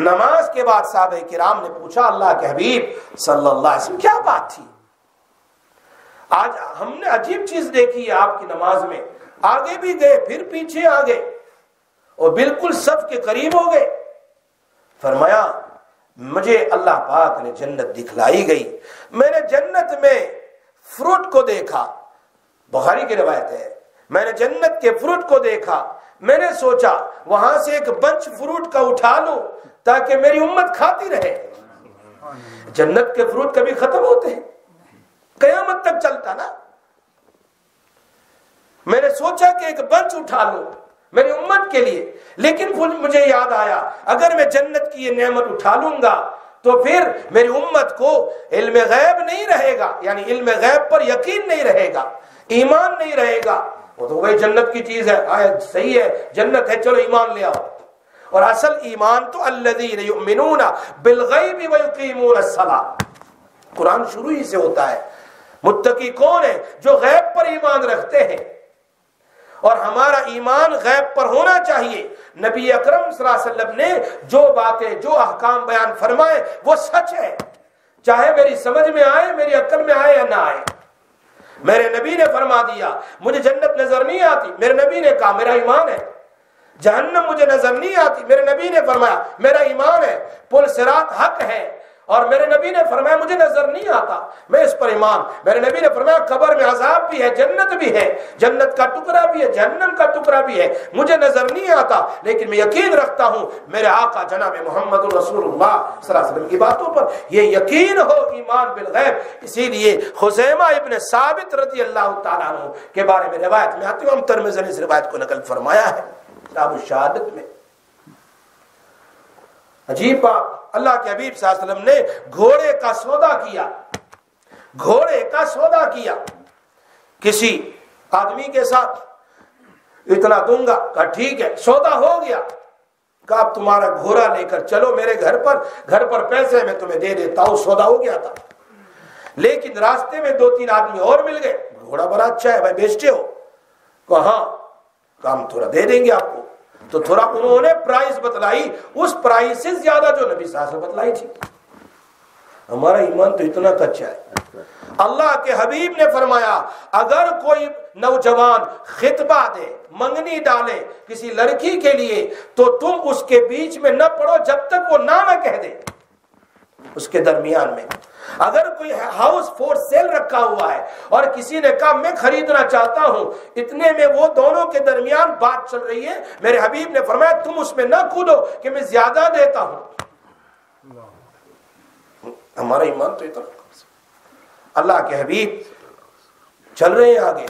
نماز کے بعد صحابہ کرام نے پوچھا اللہ کے حبیب صلی اللہ علیہ وسلم کیا بات تھی؟ آج ہم نے عجیب چیز دیکھی ہے, آپ کی نماز میں آگے بھی گئے پھر پیچھے آ گئے, اور بالکل سب کے قریب ہو گئے. فرمایا مجھے اللہ پاک نے جنت دکھلائی گئی, میں نے جنت میں فروٹ کو دیکھا, بخاری کی روایت ہے, میں نے جنت کے فروٹ کو دیکھا, میں نے سوچا وہاں سے ایک بنچ فروٹ کا اٹھا لو تاکہ میری امت کھاتی رہے. جنت کے فروٹ کبھی ختم ہوتے ہیں, قیامت تک چلتا نا. میں نے سوچا کہ ایک بنچ اٹھا لو میری امت کے لیے, لیکن پھر مجھے یاد آیا اگر میں جنت کی یہ نعمت اٹھا لوں گا تو پھر میری امت کو علم غیب نہیں رہے گا, یعنی علم غیب پر یقین نہیں رہے گا, ایمان نہیں رہے گا. وہ تو بھائی جنت کی چیز ہے, صحیح ہے, جنت ہے, چلو ایمان لے آؤ. اور اصل ایمان تو الذین یؤمنون بالغیب ویقیمون الصلاۃ, قرآن شروع ہی سے ہوتا ہے. متقی کون ہے؟ جو غیب پر ایمان رکھتے ہیں, اور ہمارا ایمان غیب پر ہونا چاہیے. نبی اکرم صلی اللہ علیہ وسلم نے جو باتیں جو احکام بیان فرمائے وہ سچ ہے, چاہے میری سمجھ میں آئے, میری عقل میں آئے یا نہ آئے. میرے نبی نے فرما دیا مجھے جنت نظر نہیں آتی, میرے نبی نے کہا میرا ایمان ہے. جہنم مجھے نظر نہیں آتی, میرے نبی نے فرمایا میرا ایمان ہے. پل صراط حق ہے, اور میرے نبی نے فرمایا مجھے نظر نہیں آتا، میں اس پر ایمان. میرے نبی نے فرمایا قبر میں عذاب بھی ہے، جنت بھی ہے، جنت کا ٹکڑا بھی ہے، جہنم کا ٹکڑا بھی ہے، مجھے نظر نہیں آتا، لیکن میں یقین رکھتا ہوں میرے آقا جناب محمد الرسول اللہ صلی اللہ علیہ وسلم کی باتوں پر. یہ یقین ہو ایمان بالغیب. اسی لیے خزیمہ ابن ثابت رضی اللہ تعالیٰ عنہ کے بارے میں روایت میں آتی ہوں، ہم ترمذی نے اس روایت کو نقل فرمایا ہے کتاب الشہادت میں. عجیب بات، اللہ کے حبیب صلی اللہ علیہ وسلم نے گھوڑے کا سودا کیا، گھوڑے کا سودا کیا کسی آدمی کے ساتھ، اتنا دوں گا، کہا ٹھیک ہے، سودا ہو گیا، کہا اب تمہارا گھوڑا لے کر چلو میرے گھر پر پیسے میں تمہیں دے دیتا ہوں، سودا ہو گیا تھا. لیکن راستے میں دو تین آدمی اور مل گئے، گھوڑا بڑا اچھا ہے بھائی، بیچتے ہو؟ کہا ہاں. کام تھوڑا دے دیں گے آپ کو. تو تھوڑا انہوں نے پرائز بتلائی، اس پرائز سے زیادہ جو نبی صلی اللہ علیہ وسلم بتلائی تھی. ہمارا ایمان تو اتنا کچا ہے. اللہ کے حبیب نے فرمایا اگر کوئی نوجوان خطبہ دے، منگنی ڈالے کسی لڑکی کے لیے، تو تم اس کے بیچ میں نہ پڑو جب تک وہ نہ کہہ دے. اس کے درمیان میں اگر کوئی ہاؤس فور سیل رکھا ہوا ہے اور کسی نے کہا میں خریدنا چاہتا ہوں، اتنے میں وہ دونوں کے درمیان بات چل رہی ہے، میرے حبیب نے فرمایا تم اس میں نہ کودو کہ میں زیادہ دیتا ہوں. ہمارا ایمان تو اتنا. اللہ کے حبیب چل رہے ہیں آگے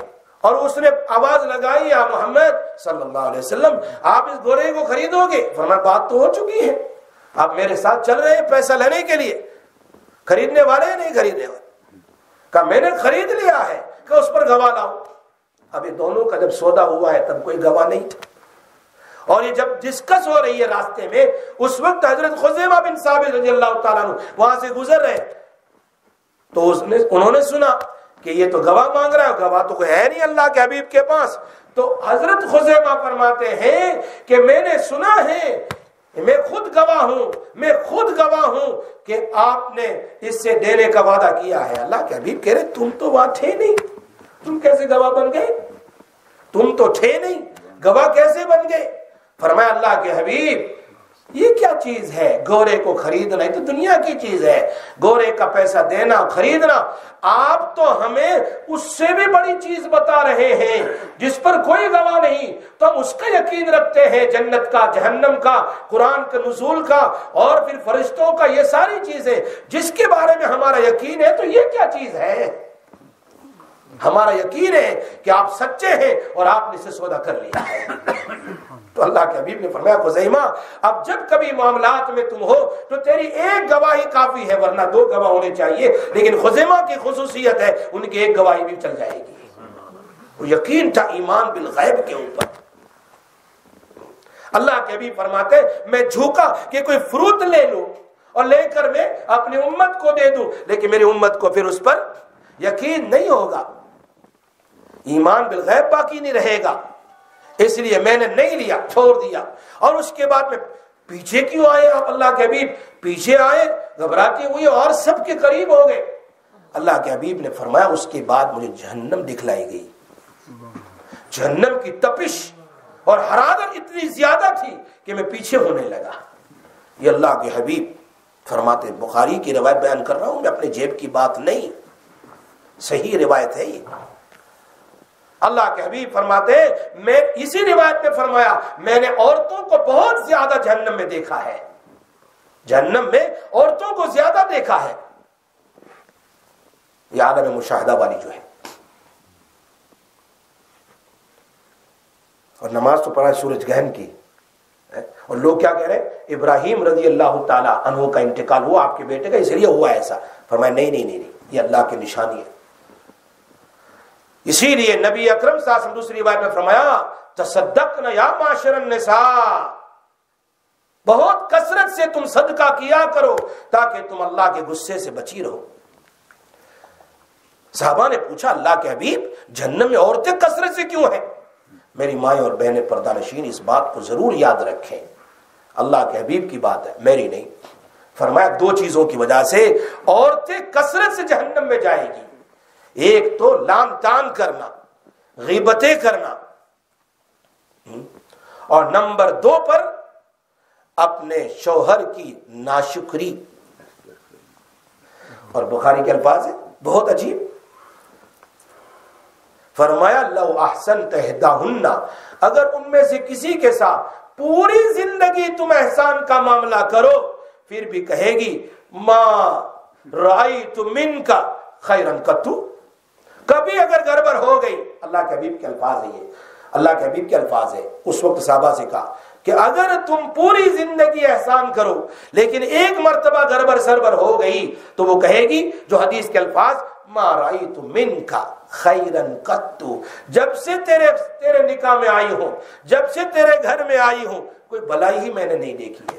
اور اس نے آواز لگائی یا محمد صلی اللہ علیہ وسلم آپ اس گھوڑے کو خریدو گے؟ فرمایا بات تو ہو چکی ہے، آپ میرے ساتھ چل رہے ہیں پیسہ لینے کے لیے، خریدنے والے ہیں نہیں خریدنے والے؟ کہا میں نے خرید لیا ہے، کہ اس پر گواہ لاؤ. اب یہ دونوں کا جب سودا ہوا ہے تب کوئی گواہ نہیں تھا، اور یہ جب ڈسکس ہو رہی ہے راستے میں، اس وقت حضرت خزیمہ بن ثابت رضی اللہ تعالیٰ عنہ وہاں سے گزر رہے، تو انہوں نے سنا کہ یہ تو گواہ مانگ رہا ہے، گواہ تو کوئی ہے نہیں اللہ کے حبیب کے پاس. تو حضرت خزیمہ فرماتے ہیں کہ میں نے سنا ہے، میں خود گواہ ہوں کہ آپ نے اس سے دینے کا وعدہ کیا ہے. اللہ کے حبیب کہہ رہے تم تو وہاں تھے نہیں، تم کیسے گواہ بن گئے؟ تم تو تھے نہیں، گواہ کیسے بن گئے؟ فرمایا اللہ کے حبیب یہ کیا چیز ہے، گورے کو خریدنا یہ تو دنیا کی چیز ہے، گورے کا پیسہ دینا خریدنا، آپ تو ہمیں اس سے بھی بڑی چیز بتا رہے ہیں جس پر کوئی گواہ نہیں، تو ہم اس کا یقین رکھتے ہیں، جنت کا، جہنم کا، قرآن کے نزول کا، اور پھر فرشتوں کا، یہ ساری چیزیں جس کے بارے میں ہمارا یقین ہے. تو یہ کیا چیز ہے؟ ہمارا یقین ہے کہ آپ سچے ہیں اور آپ نے اسے سودا کر لیا ہے. تو اللہ کے حبیب نے فرمایا خزیمہ اب جب کبھی معاملات میں تم ہو تو تیری ایک گواہی کافی ہے، ورنہ دو گواہ ہونے چاہیے. لیکن خزیمہ کی خصوصیت ہے ان کی ایک گواہی بھی چل جائے گی. وہ یقین تھا ایمان بالغیب کے اوپر. اللہ کے حبیب فرماتے میں جھوکا کہ کوئی فروت لے لوں اور لے کر میں اپنی امت کو دے دوں، لیکن میری امت کو پھر اس پر یقین نہیں ہوگا، ایمان بالغیب باقی نہیں رہے گا، اس لیے میں نے نہیں لیا، چھوڑ دیا. اور اس کے بعد میں پیچھے کیوں آئے آپ اللہ کے حبیب؟ پیچھے آئے گھبراتے ہوئے اور سب کے قریب ہو گئے. اللہ کے حبیب نے فرمایا اس کے بعد مجھے جہنم دکھلائی گئی. جہنم کی تپش اور حرارت اتنی زیادہ تھی کہ میں پیچھے ہونے لگا. یہ اللہ کے حبیب فرماتے، بخاری کی روایت بیان کر رہا ہوں میں، اپنے جیب کی بات نہیں، صحیح روایت ہے یہ. اللہ کے حبیب فرماتے میں اسی روایت میں فرمایا میں نے عورتوں کو بہت زیادہ جہنم میں دیکھا ہے، جہنم میں عورتوں کو زیادہ دیکھا ہے. یہ عالم مشاہدہ والی جو ہے، اور نماز تو پڑھا سورج گہن کی. اور لوگ کیا کہہ رہے ہیں ابراہیم رضی اللہ تعالی عنہ کا انتقال ہوا آپ کے بیٹے کا، اس لیے ہوا ایسا. فرمایا نہیں، یہ اللہ کی نشانی ہے. اسی لیے نبی اکرم صلی اللہ علیہ وسلم دوسری روایت میں فرمایا تصدقنا یا معاشر النساء، بہت کثرت سے تم صدقہ کیا کرو تاکہ تم اللہ کے غصے سے بچی رہو. صحابہ نے پوچھا اللہ کے حبیب جہنم میں عورتیں کثرت سے کیوں ہیں؟ میری مائیں اور بہنیں پردہ نشین اس بات کو ضرور یاد رکھیں، اللہ کے حبیب کی بات ہے، میری نہیں. فرمایا دو چیزوں کی وجہ سے عورتیں کثرت سے جہنم میں جائیں گی، ایک تو لام تان کرنا، غیبتیں کرنا، اور نمبر 2 پر اپنے شوہر کی ناشکری، اور بخاری کے الفاظ ہیں بہت عجیب. فرمایا لو احسنت احداہن، اگر ان میں سے کسی کے ساتھ پوری زندگی تم احسان کا معاملہ کرو پھر بھی کہے گی ما رأیت منک خیرا قط، کبھی اگر گڑبڑ ہو گئی. اللہ کے حبیب کے الفاظ ہے یہ، اللہ کے حبیب کے الفاظ ہے. اس وقت صحابہ سے کہا کہ اگر تم پوری زندگی احسان کرو لیکن ایک مرتبہ گڑبڑ سربر ہو گئی تو وہ کہے گی جو حدیث کے الفاظ ما رأیت منک خیرا قط، جب سے تیرے نکاح میں آئی ہوں، جب سے تیرے گھر میں آئی ہوں، کوئی بھلائی ہی میں نے نہیں دیکھی ہے.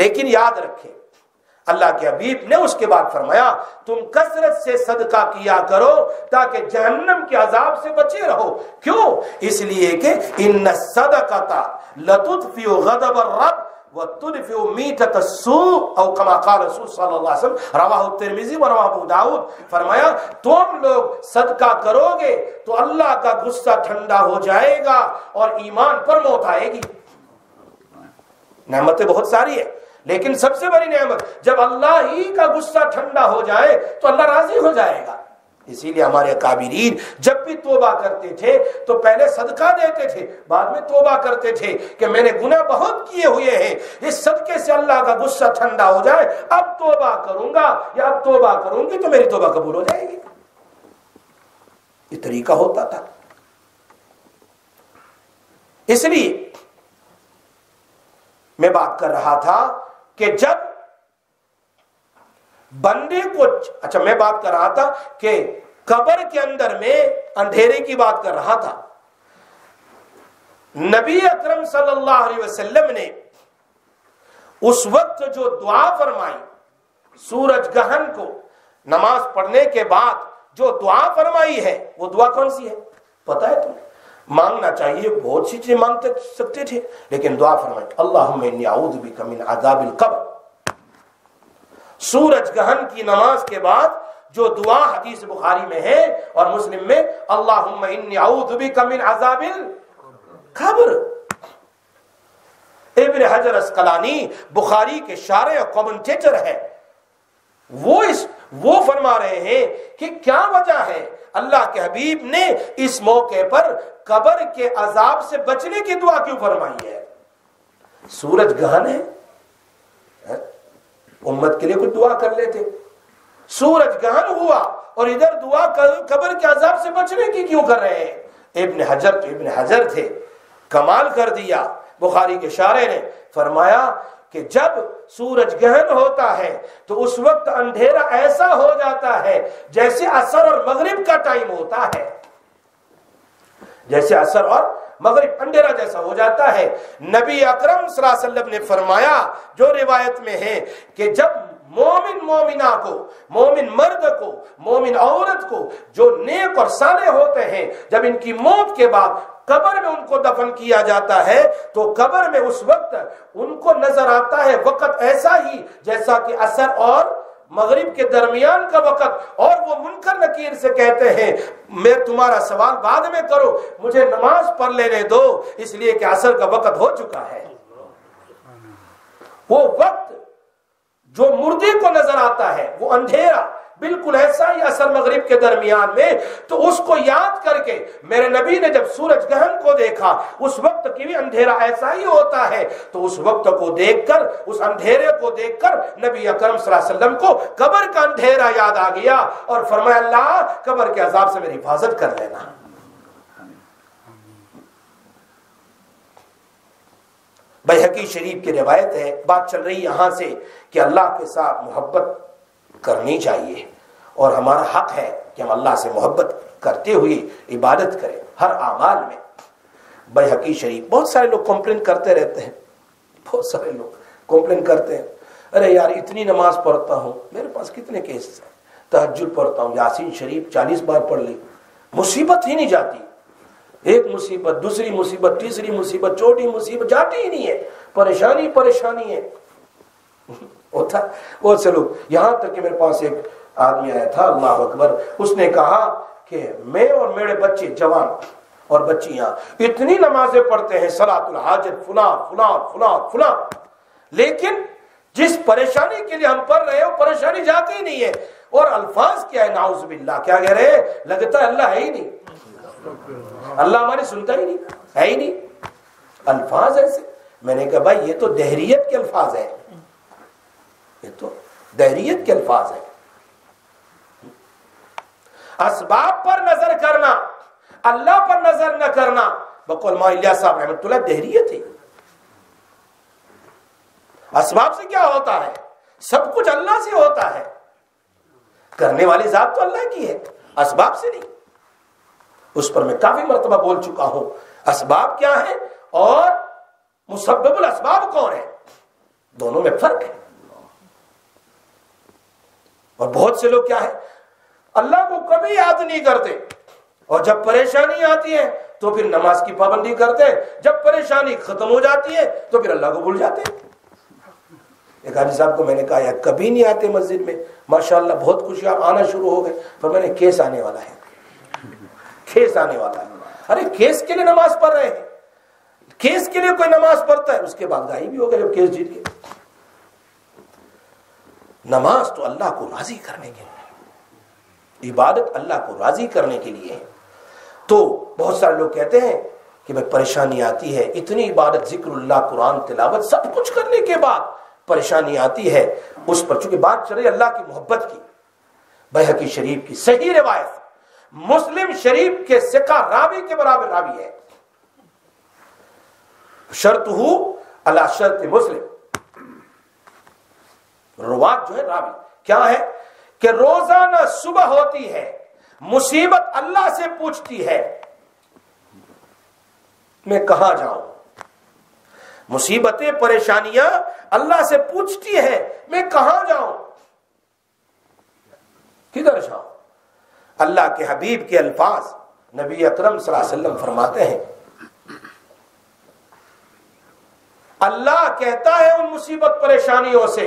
لیکن یاد رکھیں اللہ کے حبیب نے اس کے بعد فرمایا تم کثرت سے صدقہ کیا کرو تاکہ جہنم کے عذاب سے بچے رہو. کیوں؟ اس لیے کہ ان الصدقۃ لتطفئ غضب الرب وتدفئ میتۃ السوء او كما قال رسول صلی اللہ علیہ وسلم، رواہ الترمذی و رواہ ابو داؤد. فرمایا تم لوگ صدقہ کرو گے تو اللہ کا غصہ ٹھنڈا ہو جائے گا اور ایمان پر موت آئے گی. نعمتیں بہت ساری ہیں لیکن سب سے بڑی نعمت جب اللہ ہی کا غصہ ٹھنڈا ہو جائے تو اللہ راضی ہو جائے گا. اسی لیے ہمارے اکابرین جب بھی توبہ کرتے تھے تو پہلے صدقہ دیتے تھے، بعد میں توبہ کرتے تھے کہ میں نے گناہ بہت کیے ہوئے ہیں، اس صدقے سے اللہ کا غصہ ٹھنڈا ہو جائے، اب توبہ کروں گا یا اب توبہ کروں گی تو میری توبہ قبول ہو جائے گی. یہ طریقہ ہوتا تھا. اس لیے میں بات کر رہا تھا کہ جب بندے کو میں بات کر رہا تھا کہ قبر کے اندر میں اندھیرے کی بات کر رہا تھا. نبی اکرم صلی اللہ علیہ وسلم نے اس وقت جو دعا فرمائی سورج گہن کو نماز پڑھنے کے بعد جو دعا فرمائی ہے وہ دعا کون سی ہے پتہ ہے تمہیں؟ مانگنا چاہیے، بہت سی چیزیں مانگ سکتے تھے لیکن دعا فرمائیں اللہم انی اعوذ بک من عذاب القبر. سورج گہن کی نماز کے بعد جو دعا حدیث بخاری میں ہے اور مسلم میں اللہم انی اعوذ بک من عذاب القبر. ابن حجر اسقلانی بخاری کے شارح اور کمنٹیٹر ہے، وہ فرما رہے ہیں کہ کیا وجہ ہے اللہ کے حبیب نے اس موقع پر قبر کے عذاب سے بچنے کی دعا کیوں فرمائی ہے؟ سورج گہن ہے، امت کے لیے کچھ دعا کر لیتے. سورج گہن ہوا اور ادھر دعا قبر کے عذاب سے بچنے کی کیوں کر رہے ہیں؟ ابن حجر تو ابن حجر تھے، کمال کر دیا. بخاری کے شارح نے فرمایا کہ جب سورج گہن ہوتا ہے تو اس وقت اندھیرا ایسا ہو جاتا ہے جیسے عصر اور مغرب کا ٹائم ہوتا ہے، جیسے عصر اور مغرب اندھیرا جیسا ہو جاتا ہے. نبی اکرم صلی اللہ علیہ وسلم نے فرمایا جو روایت میں ہے کہ جب مومنہ کو، مومن مرد کو، مومن عورت کو جو نیک اور صالح ہوتے ہیں جب ان کی موت کے بعد قبر میں ان کو دفن کیا جاتا ہے تو قبر میں اس وقت ان کو نظر آتا ہے وقت ایسا ہی جیسا کہ عصر اور مغرب کے درمیان کا وقت. اور وہ منکر نکیر سے کہتے ہیں میں تمہارا سوال بعد میں کرو، مجھے نماز پڑھ لینے دو، اس لیے کہ عصر کا وقت ہو چکا ہے. وہ وقت جو مردے کو نظر آتا ہے وہ اندھیرا بالکل ایسا ہی عصر مغرب کے درمیان میں. تو اس کو یاد کر کے میرے نبی نے جب سورج گہن کو دیکھا اس وقت کی بھی اندھیرا ایسا ہی ہوتا ہے تو اس وقت کو دیکھ کر، اس اندھیرے کو دیکھ کر نبی اکرم صلی اللہ علیہ وسلم کو قبر کا اندھیرا یاد آ گیا اور فرمایا اللہ قبر کے عذاب سے میری حفاظت کر لینا. بیہقی شریف کی روایت ہے. بات چل رہی یہاں سے کہ اللہ کے ساتھ محبت کرنی چاہیے اور ہمارا حق ہے کہ ہم اللہ سے محبت کرتے ہوئے عبادت کریں ہر اعمال میں. بیہقی شریف، بہت سارے لوگ کمپلین کرتے رہتے ہیں، بہت سارے لوگ کمپلین کرتے ہیں ارے یار اتنی نماز پڑھتا ہوں، میرے پاس کتنے کیسز ہیں، تہجد پڑھتا ہوں، یاسین شریف 40 بار پڑھ لی، مصیبت ہی نہیں جاتی. ایک مصیبت، دوسری مصیبت، تیسری مصیبت، چھوٹی مصیبت جاتی ہی نہیں ہے، پریشانی پریشانی ہے. ہوتا وہ سلوک یہاں تک کہ میرے پاس ایک آدمی آیا تھا، اللہ اکبر، اس نے کہا کہ میں اور میرے بچے جوان اور بچیاں اتنی نمازیں پڑھتے ہیں، صلاۃ الحاجت فلاں فلاں فلاں فلاں، لیکن جس پریشانی کے لیے ہم پڑھ رہے ہو پریشانی جاتی ہی نہیں ہے. اور الفاظ کیا ہے نعوذ باللہ, کیا کہہ رہے ہیں, لگتا ہے اللہ ہے ہی نہیں, اللہ ہماری سنتا ہی نہیں ہے ہی نہیں. الفاظ ایسے میں نے کہا بھائی یہ تو دہریت کے الفاظ ہے, یہ تو دہریت کے الفاظ ہے. اسباب پر نظر کرنا, اللہ پر نظر نہ کرنا, بقول مولانا الیاس صاحب رحمۃ اللہ دہریت ہے. اسباب سے کیا ہوتا ہے, سب کچھ اللہ سے ہوتا ہے, کرنے والی ذات تو اللہ کی ہے, اسباب سے نہیں. اس پر میں کافی مرتبہ بول چکا ہوں اسباب کیا ہے اور مسبب الاسباب کون ہے, دونوں میں فرق ہے. اور بہت سے لوگ کیا ہے اللہ کو کبھی یاد نہیں کرتے, اور جب پریشانی آتی ہے تو پھر نماز کی پابندی کرتے, جب پریشانی ختم ہو جاتی ہے تو پھر اللہ کو بھول جاتے. ایک حاجی صاحب کو میں نے کہا یار کبھی نہیں آتے مسجد میں, ماشاءاللہ بہت خوشی آپ آنا شروع ہو گئے. پر میں نے کیس آنے والا ہے, کیس آنے والا ہے. ارے کیس کے لیے نماز پڑھ رہے ہیں, کیس کے لیے کوئی نماز پڑھتا ہے, اس کے بعد غائب بھی ہو گئے جب کیس جیت گئے. نماز تو اللہ کو راضی کرنے کے لیے, عبادت اللہ کو راضی کرنے کے لیے. تو بہت سارے لوگ کہتے ہیں کہ بھائی پریشانی آتی ہے, اتنی عبادت ذکر اللہ قرآن تلاوت سب کچھ کرنے کے بعد پریشانی آتی ہے. اس پر چونکہ بات چل رہی ہے اللہ کی محبت کی, بحقی شریف کی صحیح روایت مسلم شریف کے سکہ راوی کے برابر راوی ہے, شرط ہو اللہ شرط مسلم, روات جو ہے راوی کیا ہے کہ روزانہ صبح ہوتی ہے مصیبت اللہ سے پوچھتی ہے میں کہاں جاؤں, مصیبتیں پریشانیاں اللہ سے پوچھتی ہے میں کہاں جاؤں کدھر جاؤں. اللہ کے حبیب کے الفاظ نبی اکرم صلی اللہ علیہ وسلم فرماتے ہیں اللہ کہتا ہے ان مصیبت پریشانیوں سے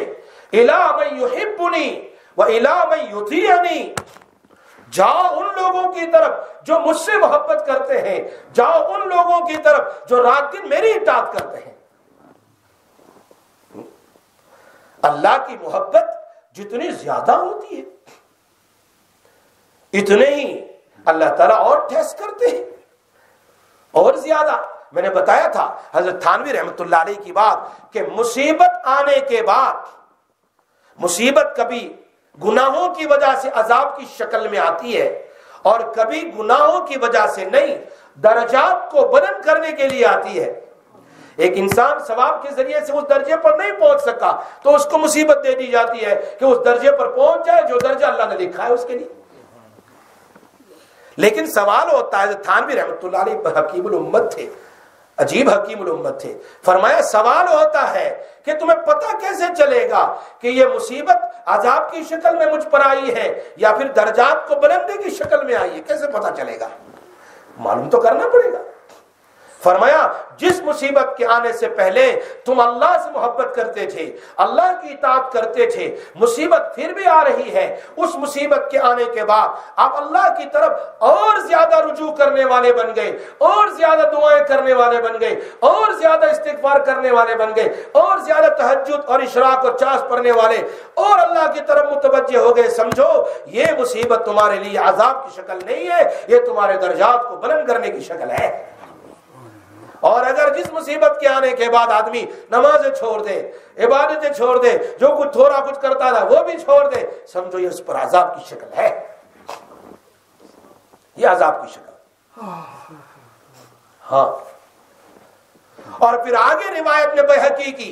الا من یحبنی و الا من یطیعنی, جاؤ ان لوگوں کی طرف جو مجھ سے محبت کرتے ہیں, جاؤ ان لوگوں کی طرف جو رات دن میری اطاعت کرتے ہیں. اللہ کی محبت جتنی زیادہ ہوتی ہے اتنے ہی اللہ تعالیٰ اور ٹھیس کرتے ہیں اور زیادہ. میں نے بتایا تھا حضرت تھانوی رحمت اللہ علیہ کی بات کہ مصیبت آنے کے بعد, مصیبت کبھی گناہوں کی وجہ سے عذاب کی شکل میں آتی ہے اور کبھی گناہوں کی وجہ سے نہیں, درجات کو بلند کرنے کے لیے آتی ہے. ایک انسان ثواب کے ذریعے سے اس درجے پر نہیں پہنچ سکا تو اس کو مصیبت دے دی جاتی ہے کہ اس درجے پر پہنچ جائے جو درجہ اللہ نے لکھا ہے اس کے لیے. لیکن سوال ہوتا ہے تھانوی رحمت اللہ علیہ حکیم الامت تھے, عجیب حکیم الامت تھے. فرمایا سوال ہوتا ہے کہ تمہیں پتہ کیسے چلے گا کہ یہ مصیبت عذاب کی شکل میں مجھ پر آئی ہے یا پھر درجات کو بلندی کی شکل میں آئی ہے, کیسے پتہ چلے گا, معلوم تو کرنا پڑے گا. فرمایا جس مصیبت کے آنے سے پہلے تم اللہ سے محبت کرتے تھے, اللہ کی اطاعت کرتے تھے, مصیبت پھر بھی آ رہی ہے, اس مصیبت کے آنے کے بعد آپ اللہ کی طرف اور زیادہ رجوع کرنے والے بن گئے, اور زیادہ دعائیں کرنے والے بن گئے, اور زیادہ استغفار کرنے والے بن گئے, اور زیادہ تہجد اور اشراق اور چاش پڑھنے والے اور اللہ کی طرف متوجہ ہو گئے. سمجھو یہ مصیبت تمہارے لیے عذاب کی شکل نہیں ہے, یہ تمہارے درجات کو بلند کرنے کی شکل ہے. اور اگر جس مصیبت کے آنے کے بعد آدمی نمازیں چھوڑ دے, عبادتیں چھوڑ دے, جو کچھ تھوڑا کچھ کرتا تھا وہ بھی چھوڑ دے, سمجھو یہ اس پر عذاب کی شکل ہے, یہ عذاب کی شکل. ہاں اور پھر آگے روایت میں بحقی کی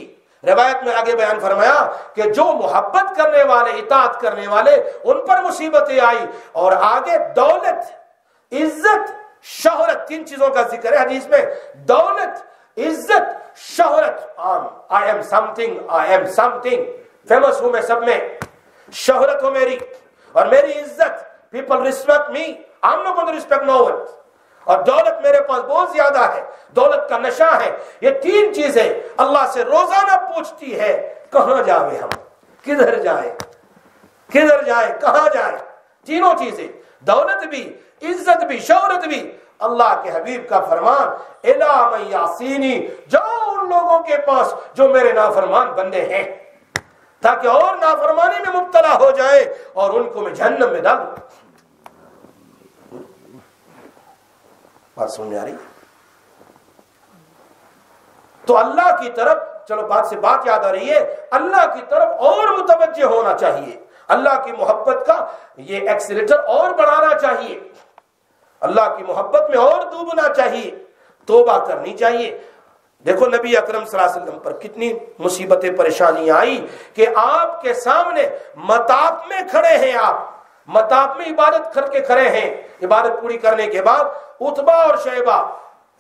روایت میں آگے بیان فرمایا کہ جو محبت کرنے والے اطاعت کرنے والے ان پر مصیبتیں آئی, اور آگے دولت عزت شہرت تین چیزوں کا ذکر ہے حدیث میں. دولت عزت شہرت عام, I am something, I am something, famous ہوں میں سب میں, شہرت ہو میری اور میری عزت, people respect me, I am not going to respect no one, اور دولت میرے پاس بہت زیادہ ہے, دولت کا نشہ ہے. یہ تین چیزیں اللہ سے روزانہ پوچھتی ہے کہاں جاوے ہم, کدھر جائے, کدھر جائے, کہاں جائے. تینوں چیزیں دولت بھی عزت بھی شہرت بھی اللہ کے حبیب کا فرمان الا من یعصینی، جاؤ ان لوگوں کے پاس جو میرے نافرمان بندے ہیں تاکہ اور نافرمانی میں مبتلا ہو جائے اور ان کو میں جہنم میں ڈال دوں۔ بات سمجھ آ رہی؟ تو اللہ کی طرف، چلو بات سے بات یاد آ رہی ہے، اللہ کی طرف اور متوجہ ہونا چاہیے، اللہ کی محبت کا یہ ایکسیلیٹر اور بڑھانا چاہیے، اللہ کی محبت میں اور ڈوبنا چاہیے، توبہ کرنی چاہیے۔ دیکھو نبی اکرم صلی اللہ علیہ وسلم پر کتنی مصیبتیں پریشانیاں آئی کہ آپ کے سامنے مطاف میں کھڑے ہیں، آپ مطاف میں عبادت کر کے کھڑے ہیں، عبادت پوری کرنے کے بعد عتبہ اور شیبہ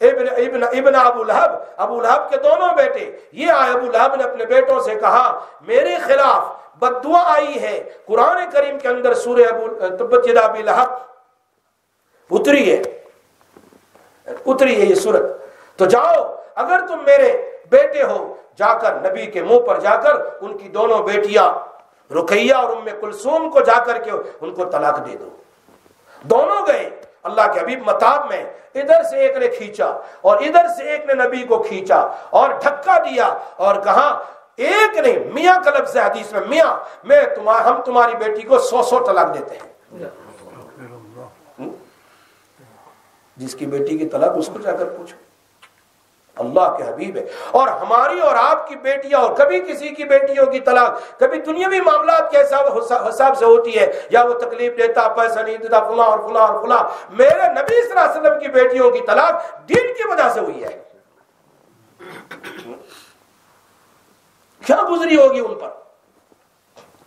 ابن ابو لہب کے دونوں بیٹے، یہ ابو لہب نے اپنے بیٹوں سے کہا میرے خلاف بد دعا آئی ہے، قرآن کریم کے اندر سورہ تبت یدا ابی لہب اتری ہے یہ سورت، تو جاؤ اگر تم میرے بیٹے ہو، جا کر نبی کے منہ پر جا کر ان کی دونوں بیٹیاں رقیہ اور ام کلثوم کو جا کر کے ان کو طلاق دے دو۔ دونوں گئے اللہ کے حبیب مطاب میں، ادھر سے ایک نے کھینچا اور ادھر سے ایک نے نبی کو کھینچا اور دھکا دیا اور کہا ایک نہیں، میاں کا لفظ ہے حدیث میں، میاں میں ہم تمہاری بیٹی کو 100 طلاق دیتے ہیں۔ جس کی بیٹی کی طلاق اس کو جا کر پوچھو، اللہ کے حبیب ہے۔ اور ہماری اور آپ کی بیٹیاں اور کبھی کسی کی بیٹیوں کی طلاق کبھی دنیاوی معاملات کے حساب سے ہوتی ہے، یا وہ تکلیف دیتا، پیسہ نہیں دیتا، فلاں اور فلاں اور فلاں، میرے نبی صلی اللہ علیہ وسلم کی بیٹیوں کی طلاق دین کی وجہ سے ہوئی ہے۔ کیا گزری ہوگی ان پر؟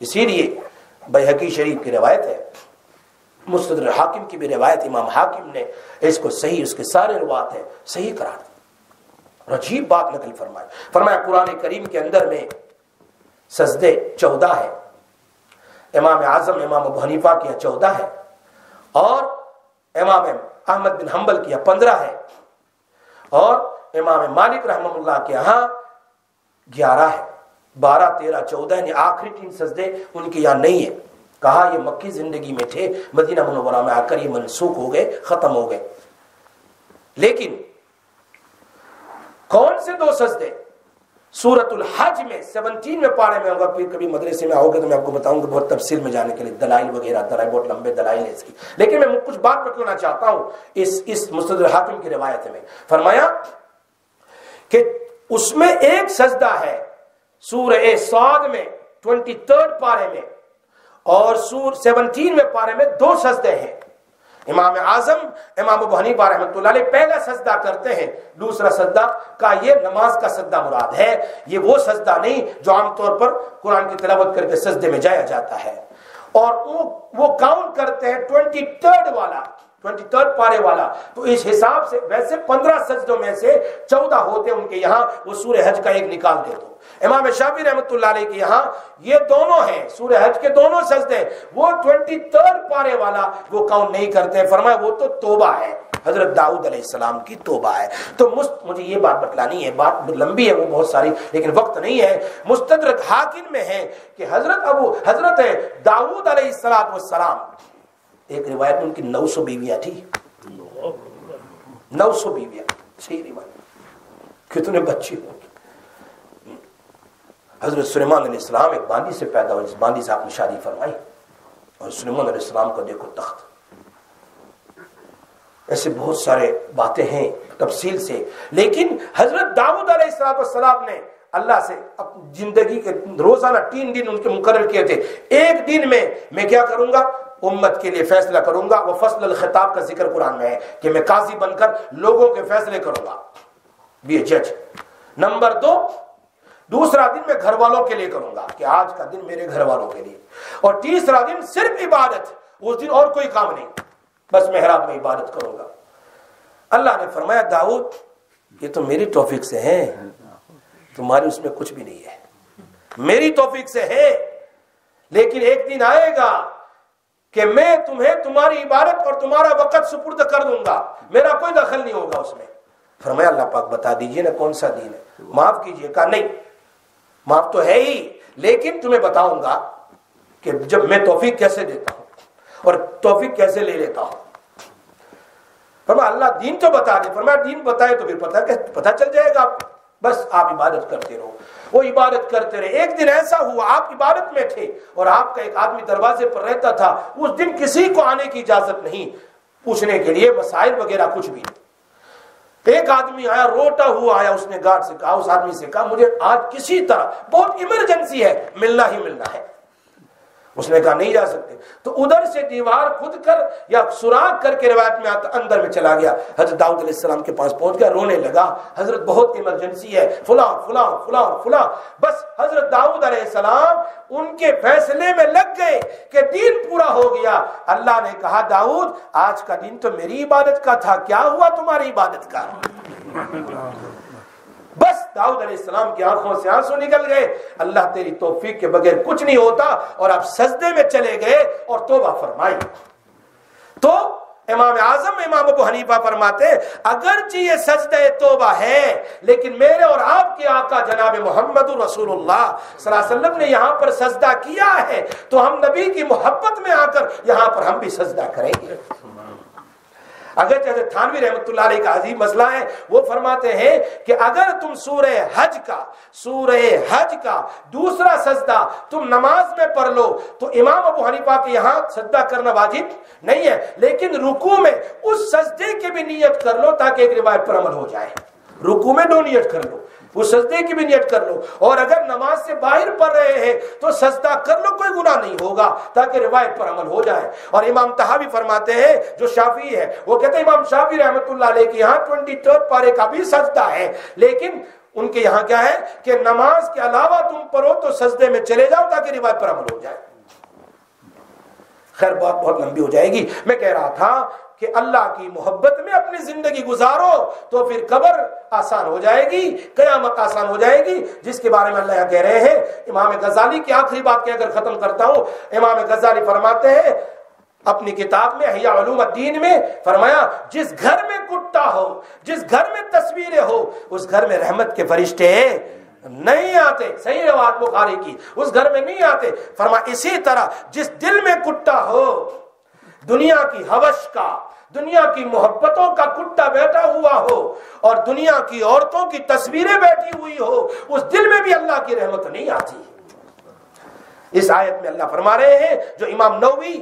اسی لیے بیہقی شریف کی روایت ہے، مستدرک حاکم کی بھی روایت، امام حاکم نے اس کو صحیح، اس کے سارے روایت ہے صحیح قرار دیا۔ عجیب بات نقل فرمایا قرآن کریم کے اندر میں سجدے 14 ہے، امام اعظم امام ابو حنیفہ کی 14 ہے اور امام احمد بن حنبل کی 15 ہے اور امام مالک رحمہ اللہ کے یہاں 11 ہے، 12 13 14 یعنی آخری 3 سجدے ان کے یہاں نہیں ہے۔ کہا یہ مکی زندگی میں تھے، مدینہ منورہ میں آ کر یہ منسوخ ہو گئے، ختم ہو گئے۔ لیکن کون سے 2 سجدے سورۃ الحج میں 17 میں پارے میں ہوگا، پھر کبھی مدرسے میں آؤ گے تو میں آپ کو بتاؤں گا بہت تفصیل میں جانے کے لیے، دلائل وغیرہ، دلائل بہت لمبے دلائل ہیں اس کی، لیکن میں کچھ بات بتلانا چاہتا ہوں۔ اس مستدرک حاکم کی روایت میں فرمایا کہ اس میں ایک سجدہ ہے سورہ صاد میں 23 پارے میں، اور 17 میں پارے میں 2 سجدے ہیں۔ امام اعظم امام ابو حنیفہ رحمۃ اللہ علیہ پہلا سجدہ کرتے ہیں، دوسرا سجدہ کا یہ نماز کا سجدہ مراد ہے، یہ وہ سجدہ نہیں جو عام طور پر قرآن کی تلاوت کر کے سجدے میں جایا جاتا ہے، اور وہ کاؤنٹ کرتے ہیں 23 والا، 23 پارے والا۔ تو اس حساب سے ویسے 15 سجدوں میں سے 14 ہوتے ہیں ان کے یہاں، وہ سورہ حج کا ایک نکال دے دو۔ امام شافعی رحمۃ اللہ علیہ کے یہاں یہ دونوں ہیں، سورہ حج کے دونوں سجدے، وہ 23 پارے والا وہ کاؤنٹ نہیں کرتے ہیں، فرمایا وہ تو توبہ ہے، حضرت داؤد علیہ السلام کی توبہ ہے۔ تو مجھے یہ بات بتلانی ہے، بات لمبی ہے وہ بہت ساری، لیکن وقت نہیں ہے۔ مستدرک حاکم میں ہے کہ حضرت داؤد علیہ السلام، ایک روایت میں ان کی 900 بیویاں تھی، 900 بیویاں، صحیح روایت، کتنے بچے ہوں گے۔ حضرت سلیمان علیہ السلام ایک باندی سے پیدا ہوئے، اس باندی سے آپ نے شادی فرمائی، اور سلیمان علیہ السلام کو دیکھو تخت۔ ایسے بہت سارے باتیں ہیں تفصیل سے، لیکن حضرت داؤد علیہ السلام نے اللہ سے زندگی کے روزانہ 3 دن ان کے مقرر کیے تھے، ایک دن میں کیا کروں گا، امت کے لیے فیصلہ کروں گا۔ وہ فصل الخطاب کا ذکر قرآن میں ہے کہ میں قاضی بن کر لوگوں کے فیصلے کروں گا، بی جج۔ نمبر 2، دوسرا دن میں گھر والوں کے لیے کروں گا کہ آج کا دن میرے گھر والوں کے لیے، اور تیسرا دن صرف عبادت، اس دن اور کوئی کام نہیں، بس محراب میں عبادت کروں گا۔ اللہ نے فرمایا داؤد یہ تو میری توفیق سے ہے، تمہاری اس میں کچھ بھی نہیں ہے، میری توفیق سے ہے، لیکن ایک دن آئے گا کہ میں تمہیں تمہاری عبادت اور تمہارا وقت سپرد کر دوں گا، میرا کوئی دخل نہیں ہوگا اس میں۔ فرمایا اللہ پاک بتا دیجئے نا کون سا دین ہے، معاف کیجئے کا نہیں، معاف تو ہے ہی، لیکن تمہیں بتاؤں گا کہ جب میں توفیق کیسے دیتا ہوں اور توفیق کیسے لے لیتا ہوں۔ فرمایا اللہ دین تو بتا دے، فرمایا دین بتائے تو پھر پتہ چل جائے گا آپ کو، بس آپ عبادت کرتے رہو. وہ عبادت کرتے رہے. ایک دن ایسا ہوا آپ عبادت میں تھے اور آپ کا ایک آدمی دروازے پر رہتا تھا. اس دن کسی کو آنے کی اجازت نہیں، پوچھنے کے لیے مسائل وغیرہ کچھ بھی نہیں. ایک آدمی آیا، روتا ہوا آیا. اس نے گارڈ سے کہا، اس آدمی سے کہا، مجھے آج کسی طرح بہت ایمرجنسی ہے، ملنا ہی ملنا ہے. اس نے کہا نہیں جا سکتے. تو ادھر سے دیوار خود کر یا سوراخ کر کے روایت میں آتا اندر میں چلا گیا. حضرت داؤد علیہ السلام کے پاس پہنچ گیا، رونے لگا، حضرت بہت ایمرجنسی ہے، فلاں فلاں فلاں فلاں. بس حضرت داؤد علیہ السلام ان کے فیصلے میں لگ گئے کہ دین پورا ہو گیا. اللہ نے کہا داؤد آج کا دن تو میری عبادت کا تھا، کیا ہوا تمہاری عبادت کا؟ بس داؤد علیہ السلام کی آنکھوں سے آنسو نکل گئے. اللہ تیری توفیق کے بغیر کچھ نہیں ہوتا. اور آپ سجدے میں چلے گئے اور توبہ فرمائی. تو امام اعظم امام ابو حنیفہ فرماتے ہیں اگرچہ یہ سجدہ توبہ ہے، لیکن میرے اور آپ کے آقا جناب محمد رسول اللہ صلی اللہ علیہ وسلم نے یہاں پر سجدہ کیا ہے، تو ہم نبی کی محبت میں آ کر یہاں پر ہم بھی سجدہ کریں گے. اگرچہ تھانوی رحمت اللہ علیہ کا عظیم مسئلہ ہے، وہ فرماتے ہیں کہ اگر تم سورہ حج کا دوسرا سجدہ تم نماز میں پڑھ لو تو امام ابو حنیفہ کے یہاں سجدہ کرنا واجب نہیں ہے، لیکن رکوع میں اس سجدے کی بھی نیت کر لو تاکہ ایک روایت پر عمل ہو جائے. رکوع میں دو نیت کر لو، اس سجدے کی بھی نیت کر لو، اور اگر نماز سے باہر پڑھ رہے ہیں تو سجدہ کر لو، کوئی گناہ نہیں ہوگا، تاکہ روایت پر عمل ہو جائے. اور امام طحاوی فرماتے ہیں جو شافعی ہے، وہ کہتے ہیں امام شافعی رحمۃ اللہ علیہ کے یہاں 23 پارے کا بھی سجدہ ہے، لیکن ان کے یہاں کیا ہے کہ نماز کے علاوہ تم پڑھو تو سجدے میں چلے جاؤ تاکہ روایت پر عمل ہو جائے. خیر بات بہت لمبی ہو جائے گی. میں کہہ رہا تھا کہ اللہ کی محبت میں اپنی زندگی گزارو تو پھر قبر آسان ہو جائے گی، قیامت آسان ہو جائے گی، جس کے بارے میں اللہ یہاں کہہ رہے ہیں. امام غزالی کی آخری بات کہہ کر ختم کرتا ہوں. امام غزالی فرماتے ہیں اپنی کتاب میں احیاء علوم الدین میں فرمایا جس گھر میں کتا ہو، جس گھر میں تصویریں ہو، اس گھر میں رحمت کے فرشتے نہیں آتے. صحیح روایت بخاری کی، اس گھر میں نہیں آتے. فرمایا اسی طرح جس دل میں کتا ہو، دنیا کی ہوش کا، دنیا کی محبتوں کا کٹا بیٹھا ہوا ہو اور دنیا کی عورتوں کی تصویریں بیٹھی ہوئی ہو، اس دل میں بھی اللہ کی رحمت نہیں آتی. اس آیت میں اللہ فرما رہے ہیں جو امام نووی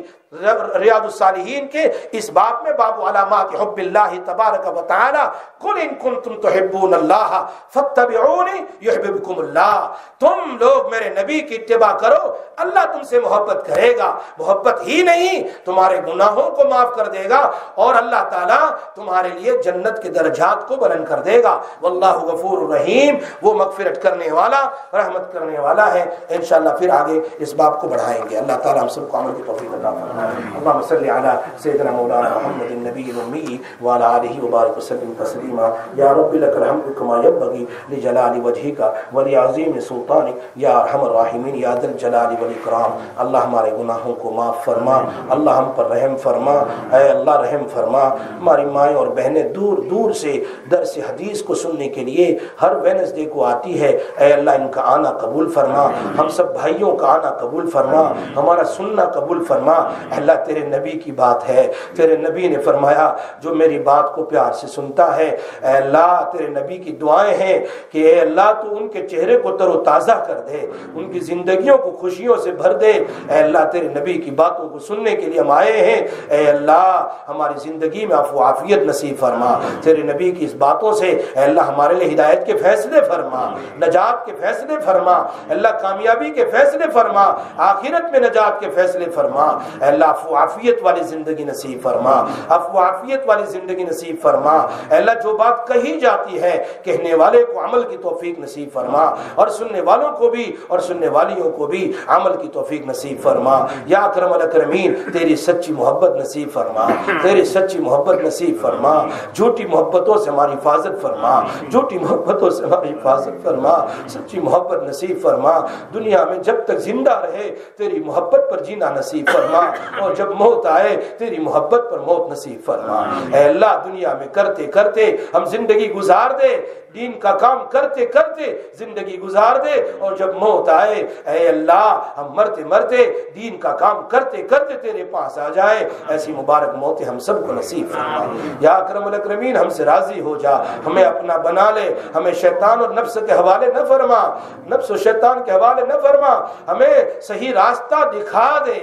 ریاض الصالحین کے اس باب میں باب علامات حب اللہ تبارک و تعالی قل ان کنتم تحبون اللہ فاتبعونی یحببکم اللہ، تم لوگ میرے نبی کی اتباع کرو، اللہ تم سے محبت کرے گا، محبت ہی نہیں تمہارے گناہوں کو معاف کر دے گا اور اللہ تعالی تمہارے لیے جنت کے درجات کو بلند کر دے گا. واللہ غفور رحیم، وہ مغفرت کرنے والا، رحمت کرنے والا ہے. انشاءاللہ پھر آگے اس باب کو بڑھائیں گے. اللہ تعالی ہم سب کو عمل کی توفیق عطا فرمائے. اللهم صل على سيدنا مولانا محمد النبي الأمي وعلى آله وبارك وسلم تسليما. يا رب لك الحمد كما ينبغي لجلال وجهك ولعظيم سلطانك يا أرحم الراحمين يا ذا الجلال والإكرام. اللہ ہمارے گناہوں کو معاف فرما، اللہ ہم پر رحم فرما. اے اللہ رحم فرما. ہماری مائیں اور بہنیں دور دور سے درس حدیث کو سننے کے لیے ہر وینسڈے کو آتی ہے، اے اللہ ان کا آنا قبول فرما، ہم سب بھائیوں کا آنا قبول فرما، ہمارا سننا قبول فرما. اللہ تیرے نبی کی بات ہے، تیرے نبی نے فرمایا جو میری بات کو پیار سے سنتا ہے، اے اللہ تیرے نبی کی دعائیں ہیں کہ اے اللہ تو ان کے چہرے کو تر و تازہ کر دے، ان کی زندگیوں کو خوشیوں سے بھر دے. اے اللہ تیرے نبی کی باتوں کو سننے کے لیے ہم آئے ہیں، اے اللہ ہماری زندگی میں عفو عافیت نصیب فرما. تیرے نبی کی اس باتوں سے اے اللہ ہمارے لیے ہدایت کے فیصلے فرما، نجات کے فیصلے فرما، اللہ کامیابی کے فیصلے فرما، آخرت میں نجات کے فیصلے فرما. اے اللہ عفو عافیت والی زندگی نصیب فرما، عفو عافیت والی زندگی نصیب فرما. اے اللہ جو بات کہی جاتی ہے کہنے والے کو عمل کی توفیق نصیب فرما، اور سننے والوں کو بھی اور سننے والیوں کو بھی عمل کی توفیق نصیب فرما. یا اکرم الاکرمین تیری سچی محبت نصیب فرما، تیری سچی محبت نصیب فرما. جھوٹی محبتوں سے ہماری حفاظت فرما، جھوٹی محبتوں سے ہماری حفاظت فرما، سچی محبت نصیب فرما. دنیا میں جب تک زندہ رہے تیری محبت پر جینا نصیب فرما، اور جب موت آئے تیری محبت پر موت نصیب فرما. اے اللہ دنیا میں کرتے کرتے ہم زندگی گزار دے دین کا کام کرتے کرتے زندگی گزار دے، اور جب موت آئے اے اللہ ہم مرتے مرتے دین کا کام کرتے کرتے تیرے پاس آ جائے. ایسی مبارک موتیں ہم سب کو نصیب فرما. یا اکرم الاکرمین، ہم سے راضی ہو جا، ہمیں اپنا بنا لے، ہمیں شیطان اور نفس کے حوالے نہ فرما، نفس و شیطان کے حوالے نہ فرما، ہمیں صحیح راستہ دکھا دے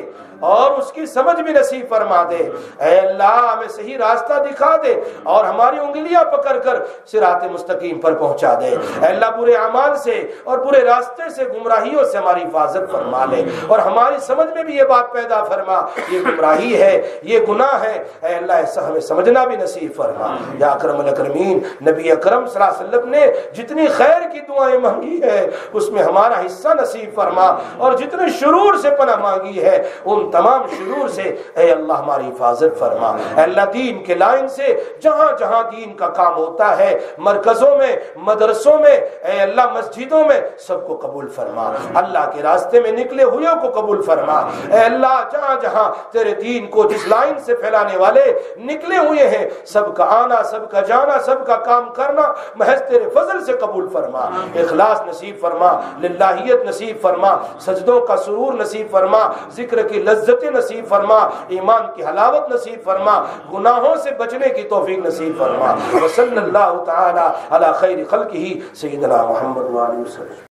اور اس کی سمجھ بھی نصیب فرما دے. اے اللہ ہمیں صحیح راستہ دکھا دے اور ہماری انگلیاں پکڑ کر صراط مستقیم پر پہنچا دے. اے اللہ برے اعمال سے اور برے راستے سے، گمراہیوں سے ہماری حفاظت فرما لے، اور ہماری سمجھ میں بھی یہ بات پیدا فرما یہ گمراہی ہے، یہ گناہ ہے. اے اللہ ایسا ہمیں سمجھنا بھی نصیب فرما. یا اکرم الاکرمین، نبی اکرم صلی اللہ علیہ وسلم نے جتنی خیر کی دعائیں مانگی ہے اس میں ہمارا حصہ نصیب فرما، اور جتنے شرور سے پناہ مانگی ہے ان تمام شرور سے اے اللہ ہماری حفاظت فرما. اے اللہ دین کے لائن سے جہاں جہاں دین کا کام ہوتا ہے، مرکزوں میں، مدرسوں میں، اے اللہ مسجدوں میں، سب کو قبول فرما. اللہ کے راستے میں نکلے ہوئے کو قبول فرما. اے اللہ جہاں جہاں تیرے دین کو جس لائن سے پھیلانے والے نکلے ہوئے ہیں، سب کا آنا، سب کا جانا، سب کا کام کرنا محض تیرے فضل سے قبول فرما. اخلاص نصیب فرما، للہیت نصیب فرما، سجدوں کا سرور نصیب فرما، ذکر کی عزت نصیب فرما، ایمان کی حلاوت نصیب فرما، گناہوں سے بچنے کی توفیق نصیب فرما. وصلی اللہ تعالی علی خیر خلقہ سیدنا محمد و علیہ وسلم.